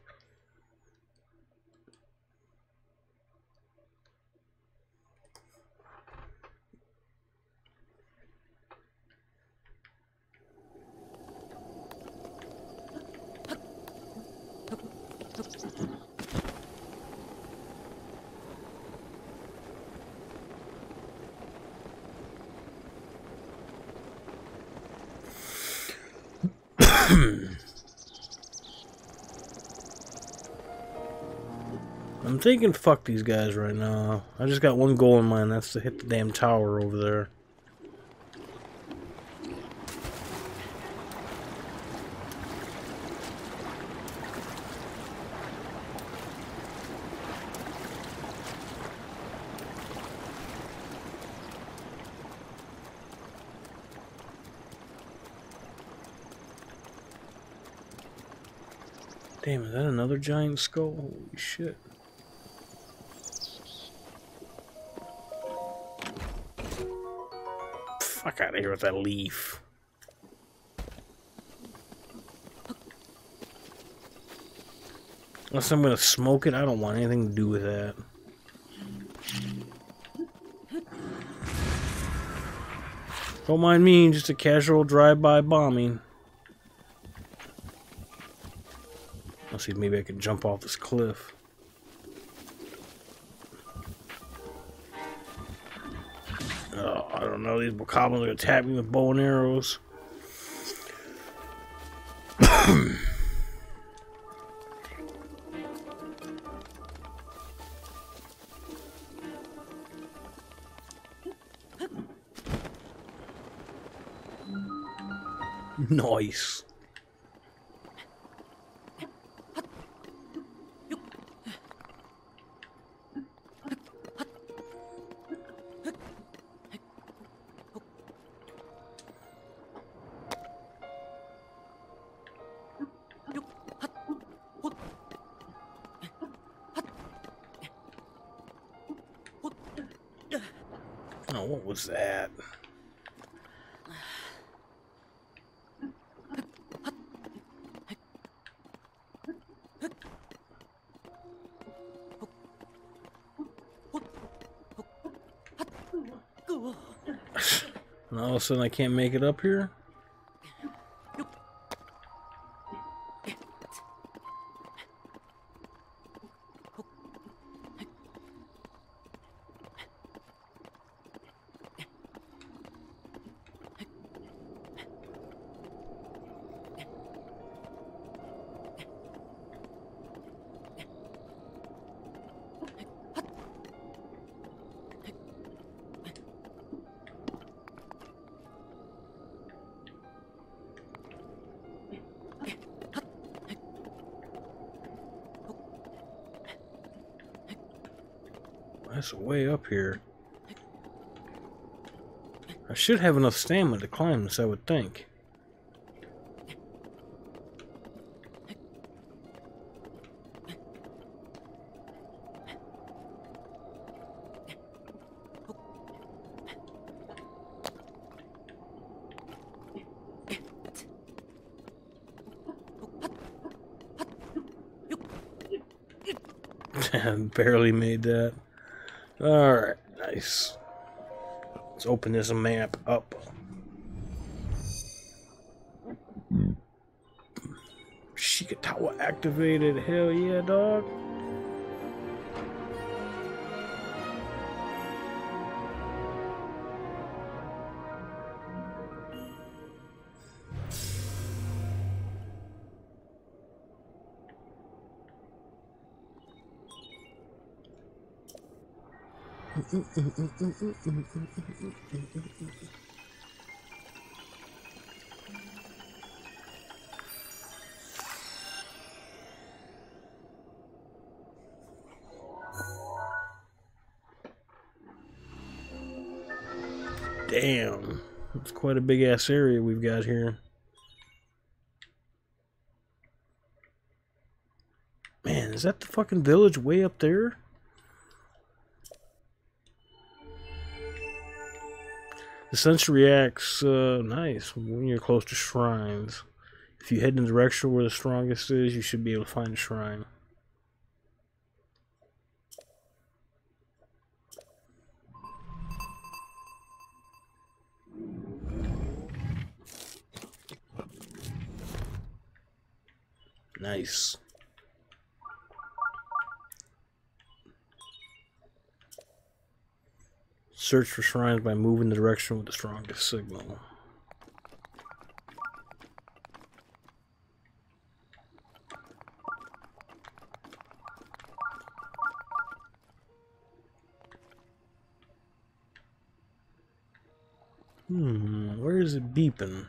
I'm thinking fuck these guys right now. I just got one goal in mind, that's to hit the damn tower over there. Damn, is that another giant skull? Holy shit. Fuck out of here with that leaf. Unless I'm gonna smoke it, I don't want anything to do with that. Don't mind me, just a casual drive-by bombing. Let's see if maybe I can jump off this cliff. Oh, I don't know. These Bokoblins are going to tap me with bow and arrows. Nice. That and all of a sudden I can't make it up here. That's way up here. I should have enough stamina to climb this, I would think. I barely made that. Alright, nice. Let's open this map up. Mm. Sheikah Tower activated. Hell yeah, dog. Damn, it's quite a big ass area we've got here. Man, is that the fucking village way up there? The sense reacts uh, nice when you're close to shrines. If you head in the direction where the strongest is, you should be able to find a shrine. Nice. Search for shrines by moving the direction with the strongest signal. Hmm, where is it beeping?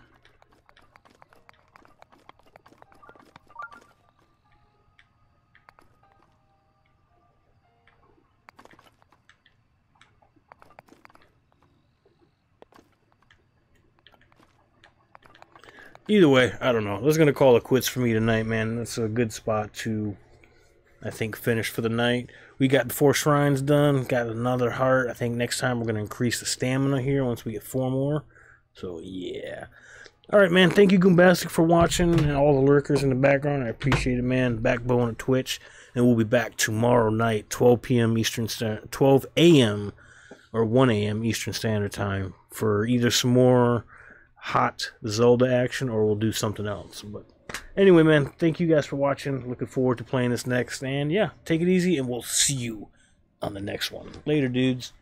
Either way, I don't know. That's going to call it quits for me tonight, man. That's a good spot to, I think, finish for the night. We got the four shrines done. Got another heart. I think next time we're going to increase the stamina here once we get four more. So, yeah. All right, man. Thank you, Goombastic, for watching. And all the lurkers in the background. I appreciate it, man. Backbone of Twitch. And we'll be back tomorrow night, twelve p m Eastern Standard... twelve a m or one a m Eastern Standard Time for either some more hot Zelda action, or we'll do something else. But anyway, man, thank you guys for watching. Looking forward to playing this next, and yeah, take it easy, and we'll see you on the next one. Later, dudes.